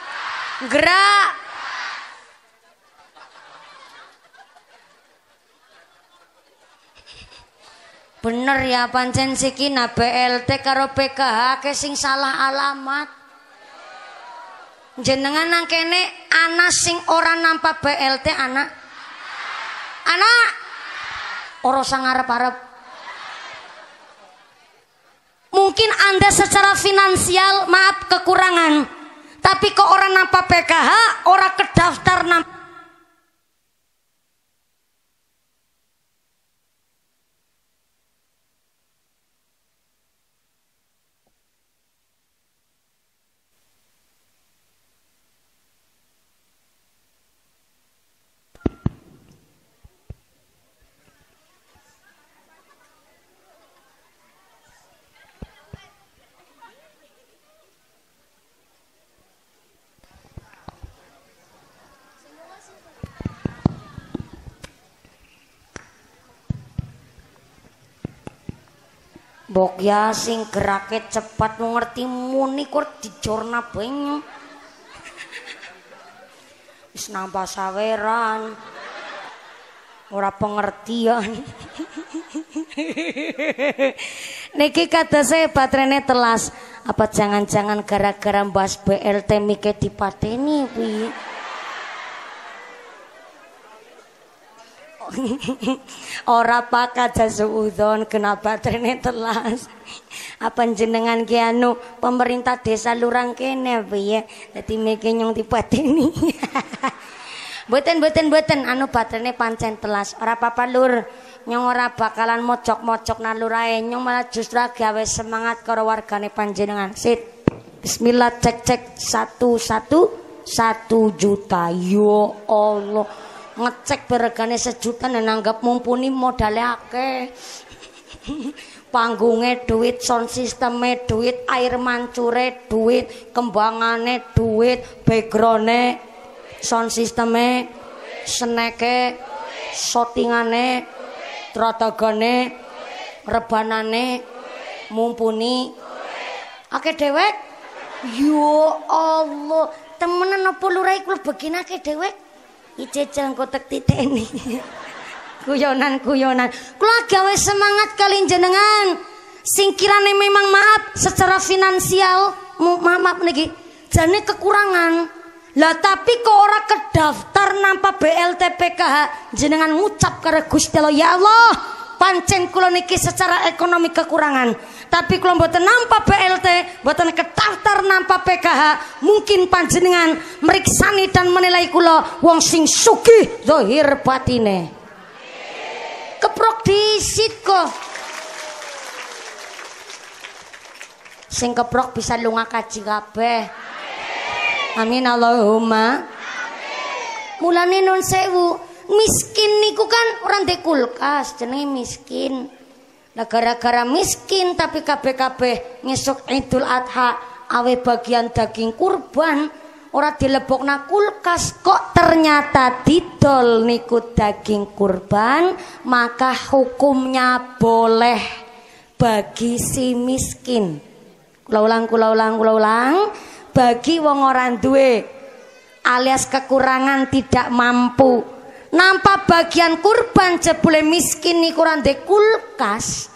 Bener ya pancen siki na BLT karo PKH ke sing salah alamat. Jenengan nang kene ana sing ora nampa BLT anak ora sang arep-arep. Mungkin Anda secara finansial maaf kekurangan, tapi kok ora nampa PKH, ora kedaftar nampa bok ya sing gerake cepat ngerti muni kok dijorna banyu. Wis nambah saweran. Ora pengertian. Niki kadose baterene telas. Apa jangan-jangan gara-gara bahas BLT mike dipateni kuwi? Ora pakat jasa udon kenapa trene telas. Apa jenengan ki anu pemerintah desa lurang kene piye? Dadi meke nyong dipateni. Boten anu baterene pancen telas. Ora apa-apa lur. Nyong ora bakalan mojok-mojok nalur ae. Nyong malah justru gawe semangat karo wargane panjenengan. Sit. Bismillah cek 1 juta. Yo Allah. Ngecek beregane sejuta dan anggap mumpuni modale akeh. Panggungnya duit, sound sistemnya duit, air mancure duit, kembangane duit, backgroundnya sound sistemnya, seneke shootingane, trotogane, rebanane, mumpuni akeh dewek. Yo Allah, temenan apa lurai kula begini akeh dewek. Ijecel kotak titeni. Guyonan. Kula gawe semangat kalian jenengan. Singkirane memang maaf secara finansial, maaf niki. Jane kekurangan. Lah tapi kok ora kedaftar nampa BLTPKH jenengan ngucap karo Gusti Allah, ya Allah, pancen kula niki secara ekonomi kekurangan. Tapi kalau mboten nampa BLT, mboten kedaftar nampa PKH, mungkin panjenengan meriksani dan menilai kula wong sing sugih zahir batine. Keprok disit kok. Sing keprok bisa lunga kaji kabeh. Amin Allahumma. Amin. Mulane nun sewu, miskin niku kan ora ndek kulkas, jenenge miskin. Nah, gara-gara miskin tapi kabeh-kabeh ngesuk Idul Adha awe bagian daging kurban ora dilebokna kulkas kok ternyata didol niku daging kurban, maka hukumnya boleh bagi si miskin. Kula ulang bagi wong ora duwe alias kekurangan tidak mampu. Nampak bagian kurban jebule miskin niku ora ndek kulkas,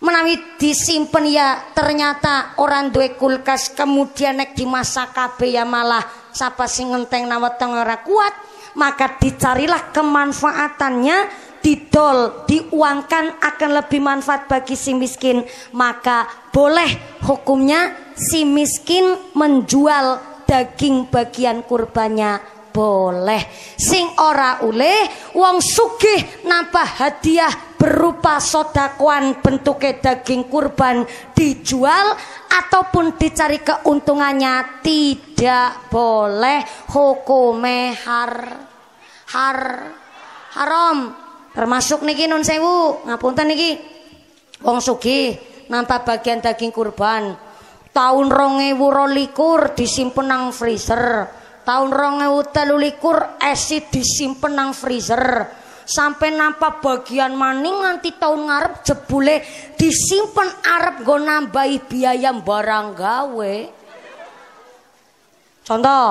menawi disimpen ya ternyata orang duwe kulkas, kemudian nek dimasak kabeh ya malah sapa sing ngenteng naweteng ora kuat, maka dicarilah kemanfaatannya, didol, diuangkan akan lebih manfaat bagi si miskin, maka boleh hukumnya si miskin menjual daging bagian kurbannya. Boleh sing ora oleh wong sugih nampa hadiah berupa sodakoan bentuke daging kurban dijual ataupun dicari keuntungannya tidak boleh, hukume haram. Termasuk niki nun sewu ngapunten niki wong sugih nampa bagian daging kurban tahun 2022 disimpen nang freezer. Tahun 2023 esi disimpen nang freezer sampai nampak bagian maning nganti tahun ngarep jebule disimpen arep nggo nambahi biaya barang gawe. Contoh,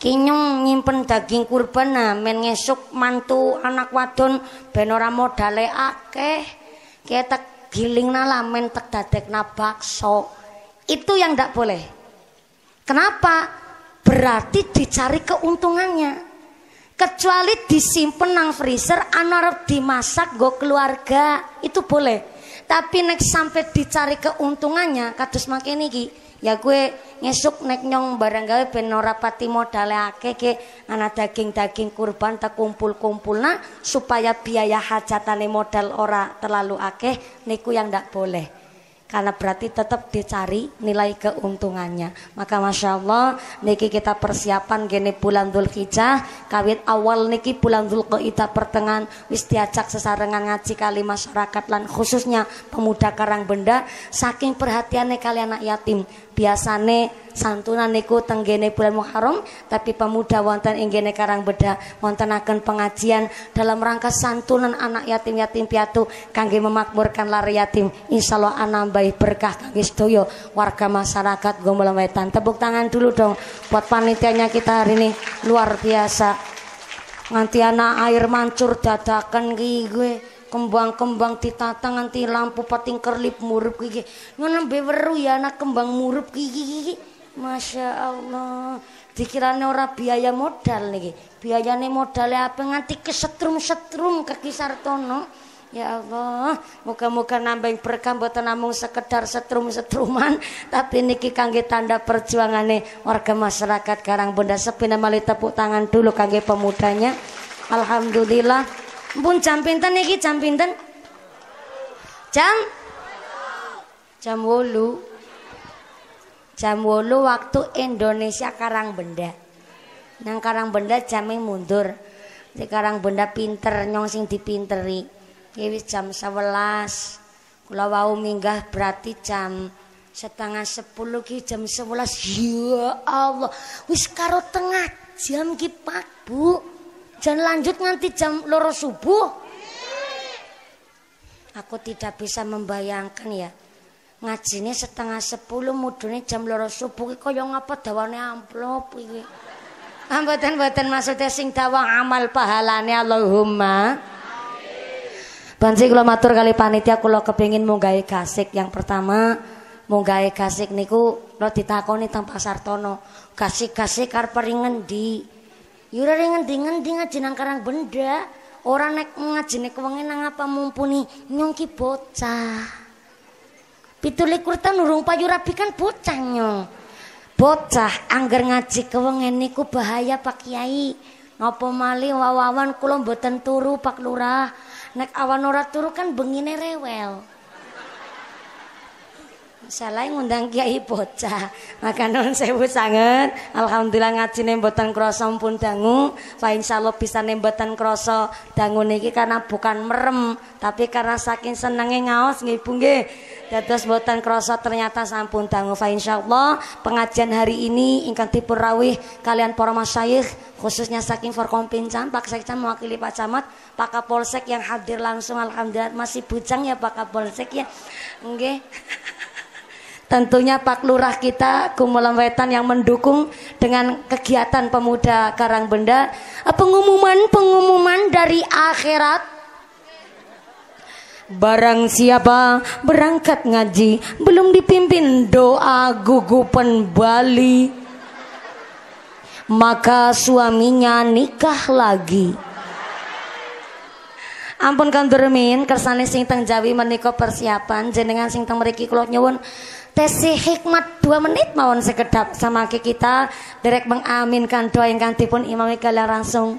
kinyong nyimpen daging kurban men ngesuk mantu anak wadon ben ora modale akeh. Ketek gilingna lamen tek dadekna bakso. Itu yang ndak boleh. Kenapa? Berarti dicari keuntungannya. Kecuali disimpen nang freezer anarep dimasak go keluarga, itu boleh. Tapi nek sampai dicari keuntungannya kados makin niki, ya gue ngesuk nek nyong barang gawe ben ora pati modale akeh ke ana daging-daging kurban tak kumpul-kumpulna supaya biaya hajatane modal ora terlalu akeh, niku yang ndak boleh. Karena berarti tetap dicari nilai keuntungannya. Maka masya Allah niki kita persiapan gene bulan Dzulhijjah, kawit awal niki bulan Dzulqa'dah pertengahan wis diajak sesarengan ngaji kali masyarakat lan khususnya pemuda Karang Benda saking perhatiannya kali anak yatim. Biasane santunan niku tenggene bulan Muharram, tapi pemuda wonten inggene Karang Beda wontenaken pengajian dalam rangka santunan anak yatim-yatim piatu kangge memakmurkan lare yatim. Insyaallah anambahi berkah kangge sedaya warga masyarakat Gumelem Wetan. Tepuk tangan dulu dong buat panitianya kita hari ini luar biasa. Nganti ana air mancur dadakan ki gue. Kembang-kembang ditata nganti lampu pating kerlip murup gigi. Ngono beweru ya anak kembang murup gigi. Masya Allah, dikirane ora biaya modal niki. Biayane modale apa nganti kesetrum-setrum kaki Sartono. Ya Allah, moga-moga nambah berkah mboten namung sekedar setrum-setruman, tapi niki kangge tanda perjuangane warga masyarakat Karang Benda Sepi. Mari tepuk tangan dulu kangge pemudanya. Alhamdulillah. Mpun jam pinten niki? Jam pinten? Jam 8. Jam 8 waktu Indonesia Karang Benda. Nang Karang Benda jamnya mundur. Di Karang Benda pinter nyong sing dipinteri. Iki jam 11. Kula wau minggah berarti jam 9:30 ki jam 11. Ya Allah, wis karo tengah jam ki Pak Bu. Jan lanjut nganti jam 2 subuh. Aku tidak bisa membayangkan ya. Ngajine 9:30 mudune jam 2 subuh iki kaya ngapa dawane amplop iki. Mboten maksude sing dawah amal pahalane Allahumma amin. Banci kula matur kali panitia kula kepengin munggahe gasik. Yang pertama munggahe gasik niku kula ditakoni teng Pasar Tono, gasik-gasik arep ngendi? Ya ora ngendi-ngendi ngaji nang Karang Benda, ora nek ngajine kuwengi nang apa Mumpuni nyong ki bocah. 17 tahun urung payu rabi kan bocah nyong. Bocah angger ngaji kewengen niku bahaya Pak Kiai. Napa malih wawawan kula mboten turu Pak Lurah. Nek awan ora turu kan bengine rewel. Salah ngundang Kiai bocah. Maka nuwun sewu sanget. Alhamdulillah ngajine mboten krasa pun dangu. Fa insyaallah bisane mboten krasa dangu niki karena bukan merem tapi karena saking senenge ngaos nggih Bu nggih. Dados mboten krasa ternyata sampun dangu. Fa insyaallah pengajian hari ini ingkang dipun rawuh kalian para masyayikh khususnya saking Forkompincan, Pak Sekjen mewakili Pak Camat, Pak Kapolsek yang hadir langsung. Alhamdulillah masih bujang ya Pak Kapolsek ya. Nggih. Tentunya Pak Lurah kita Gumelem Wetan yang mendukung dengan kegiatan pemuda Karang Benda. Pengumuman dari akhirat. Barang siapa berangkat ngaji belum dipimpin doa gugupan Bali, maka suaminya nikah lagi. Ampun kandur min kersane sing teng Jawi menika persiapan jenengan sing teng mriki kula nyuwun tesih hikmat 2 menit mawon sekedap sama kita derek mengaminkan doa ingkang dipun imami kalian langsung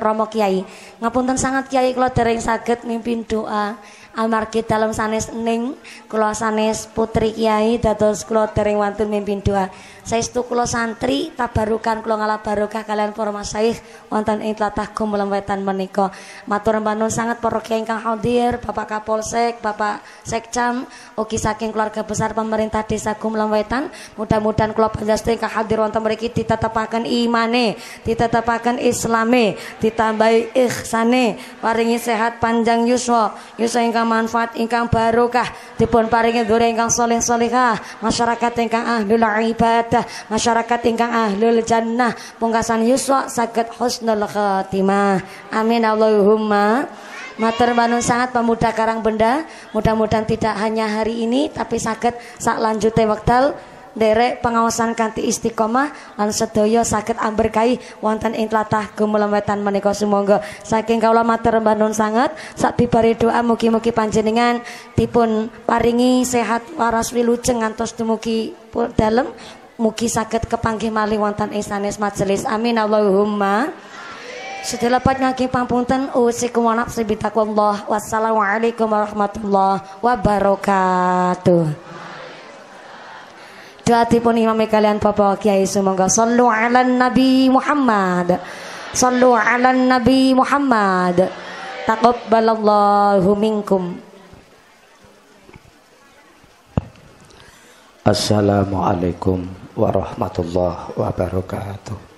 Romo Kiai. Ngapunten sangat Kiai kula dereng saged mimpin doa almarhum dalem sanes ning kula sanes putri Kiai dados kula dereng wonten mimpin doa. Saestu kula santri tabarukan kula ngalah barokah kalian para masyayikh wonten ing tlatah Gumelem Wetan menika. Matur nuwun sangat para Kiai ingkang hadir, Bapak Kapolsek, Bapak Sekcam, ugi saking keluarga besar pemerintah desa Gumelem Wetan. Mudah-mudahan kula panjenengan kahadir wonten mriki ditetepaken imane, ditetepaken islame, ditambahi ihsane, paringi sehat panjang yuswa, yuswa ingkang manfaat ingkang barokah, dipun paringi dhuwur ingkang saleh-salehah, masyarakat ingkang ahlul ibadah, masyarakat ingkang ahlul jannah, pungkasan yuswa saged husnul khatimah. Amin Allahumma. Matur nuwun sangat pemuda Karang Benda, mudah-mudahan tidak hanya hari ini tapi saged sak lanjute wekdal derek pengawasan kanthi istiqomah lan sedaya saged amberkahi wonten ing tlatah Gumelem Wetan menika sumangga. Saking kawula matur nuwun sangat sak bibare doa mugi-mugi panjenengan dipun paringi sehat waras wilujeng ngantos dumugi dalem, mugi saged kepanggih malih wonten ing sanes majelis. Amin Allahumma. Setelah pat ngaki pampunten usikum wanap sebitakullah. Wassalamualaikum warahmatullahi wabarakatuh. Doa tipun imam kalian Bapak Kiai sumangga. Sallu ala Nabi Muhammad. Sallu ala Nabi Muhammad. Taqabbalallahu minkum. Assalamualaikum warahmatullahi wabarakatuh.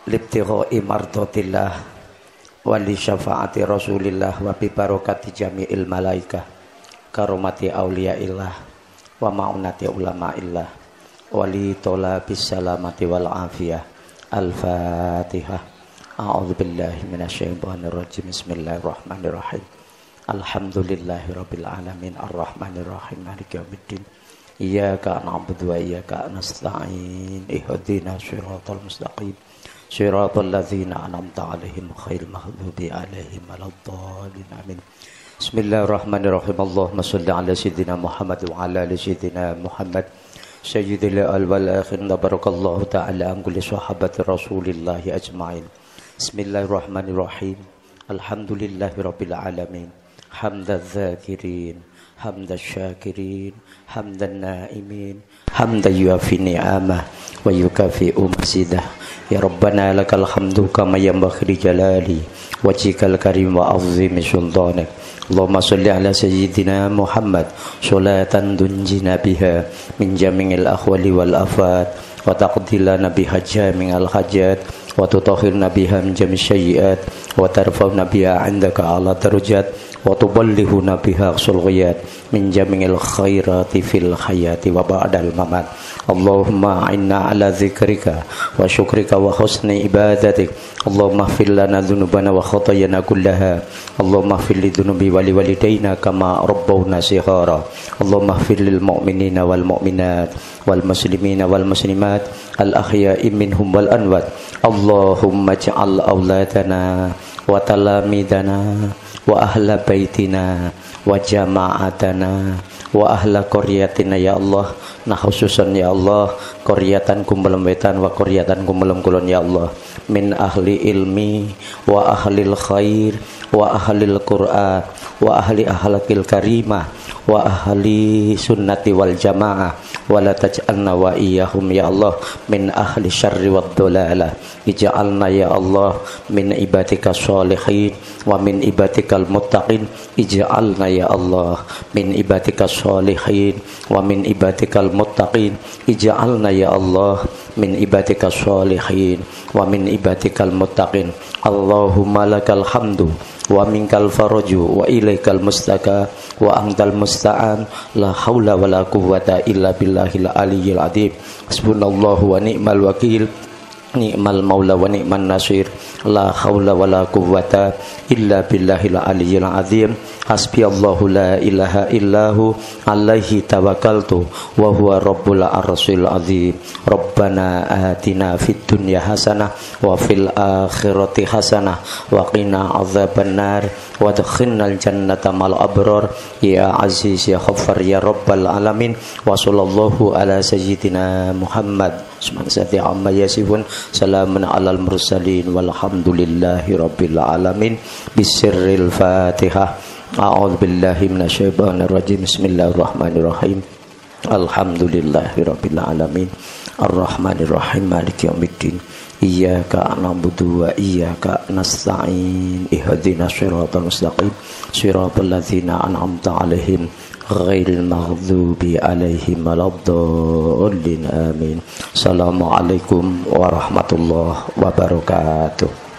Libtigha'i mardatillah wa li syafaati rasulillah wa bi barakati jami'il malaikah karomati auliaillah wa ma'unati ulama'illah wa li tolabis salamati wal afiyah. Al-Fatihah. A'udzu billahi minasyaitonir rajim. Bismillahirrahmanirrahim. Alhamdulillahirabbil alamin arrahmanirrahim maliki yaumiddin Iyyaka na'budu wa iyyaka nasta'in. Ihdinas shiratal mustaqim. Shiratal ladzina an'amta 'alaihim ghairil maghdubi 'alaihim waladdallin. Amin. Bismillahirrahmanirrahim. Allahumma shalli 'ala sayyidina Muhammad wa 'ala ali sayyidina Muhammad. Sayyidil awwal wal akhir. Barakallahu ta'ala an kulli sahabati Rasulillah ajma'in. Bismillahirrahmanirrahim. Alhamdulillahirabbil alamin. Hamdaz zakirin, hamdaz syakirin, hamdan naimin, hamdan yuafi ni'amah wa yukafi'u masidah. Ya Rabbana lakal hamdu kama yanbaghi jalali wajhikal karim wa azimi sultanik. Allahumma sholli ala sayyidina Muhammad sholatan tunjina biha min jami'il ahwali wal afat wa taqdilana biha jami'al hajat wa tutahhirna biha min jami'i sayyi'at wa tarfa'na biha 'indaka ala darajat wa tuballihuna biha sulghiyat min jami'il khairati fil hayati wa ba'dal mamat. Allahumma inna ala zikrika wa syukrika wa husni ibadatik. Allahumma ighfir lana dhunubana wa khatayana kullaha. Allahumma ighfir li dhunubi wa li walidayna kama rabbawna shighara. Allahumma ighfir lil mu'minina wal mu'minat wal muslimina wal muslimat al ahya'i minhum wal amwat. Allahumma ja'al auladana wa talamidana wa ahla baitina wa jama'atana wa ahla qaryatina ya Allah. Nah khususan ya Allah qaryatan Gumelem Wetan wa qaryatan Gumelem Kulon ya Allah. Min ahli ilmi wa ahlil khair wa ahlil Qur'an wa ahli ahlakil karimah wa ahli sunnati wal jamaah wa la taj'alna wa iyyahum ya Allah min ahli syarri wad dalalah. Ij'alna ya Allah min ibadika sholihin wa min ibadikal muttaqin. Ij'alna ya Allah min ibadika sholihin wa min ibadikal muttaqin. Ij'alna ya Allah min ibadika sholihin wa min ibadikal muttaqin. Allahumma lakal hamdu wa minkal faraju wa ilaikal mustaka wa antal musta'an la haula wala quwwata illa billahil aliyyil adzim. Hasbunallahu wa ni'mal wakil, ni'mal maula wa ni'man nasir, la haula wala quwwata illa billahil aliyyil adzim. Hasbiyallahu la ilaha illahu alaihi tawakkaltu wa huwa rabbul arsyil azim. Rabbana atina fid dunya hasanah wa fil akhirati hasanah wa qina adzabannar wa adkhilnal jannata mal abrar ya aziz ya ghaffar ya rabbal alamin. Wa sallallahu ala sayyidina Muhammad subhanahu amma yasifun. Salamun alal mursalin walhamdulillahi rabbil alamin. Bisirril Fatihah. A'udzubillahi minasyaitonirrajim. Bismillahirrahmanirrahim. Alhamdulillahirabbil alamin. Arrahmanirrahim. Maliki yaumiddin. Iyyaka na'budu wa iyyaka nasta'in. Ihdinas shiratal mustaqim. Shiratal ladzina an'amta 'alaihim ghairil maghdubi 'alaihim waladdallin. Amin. Assalamualaikum warahmatullahi wabarakatuh.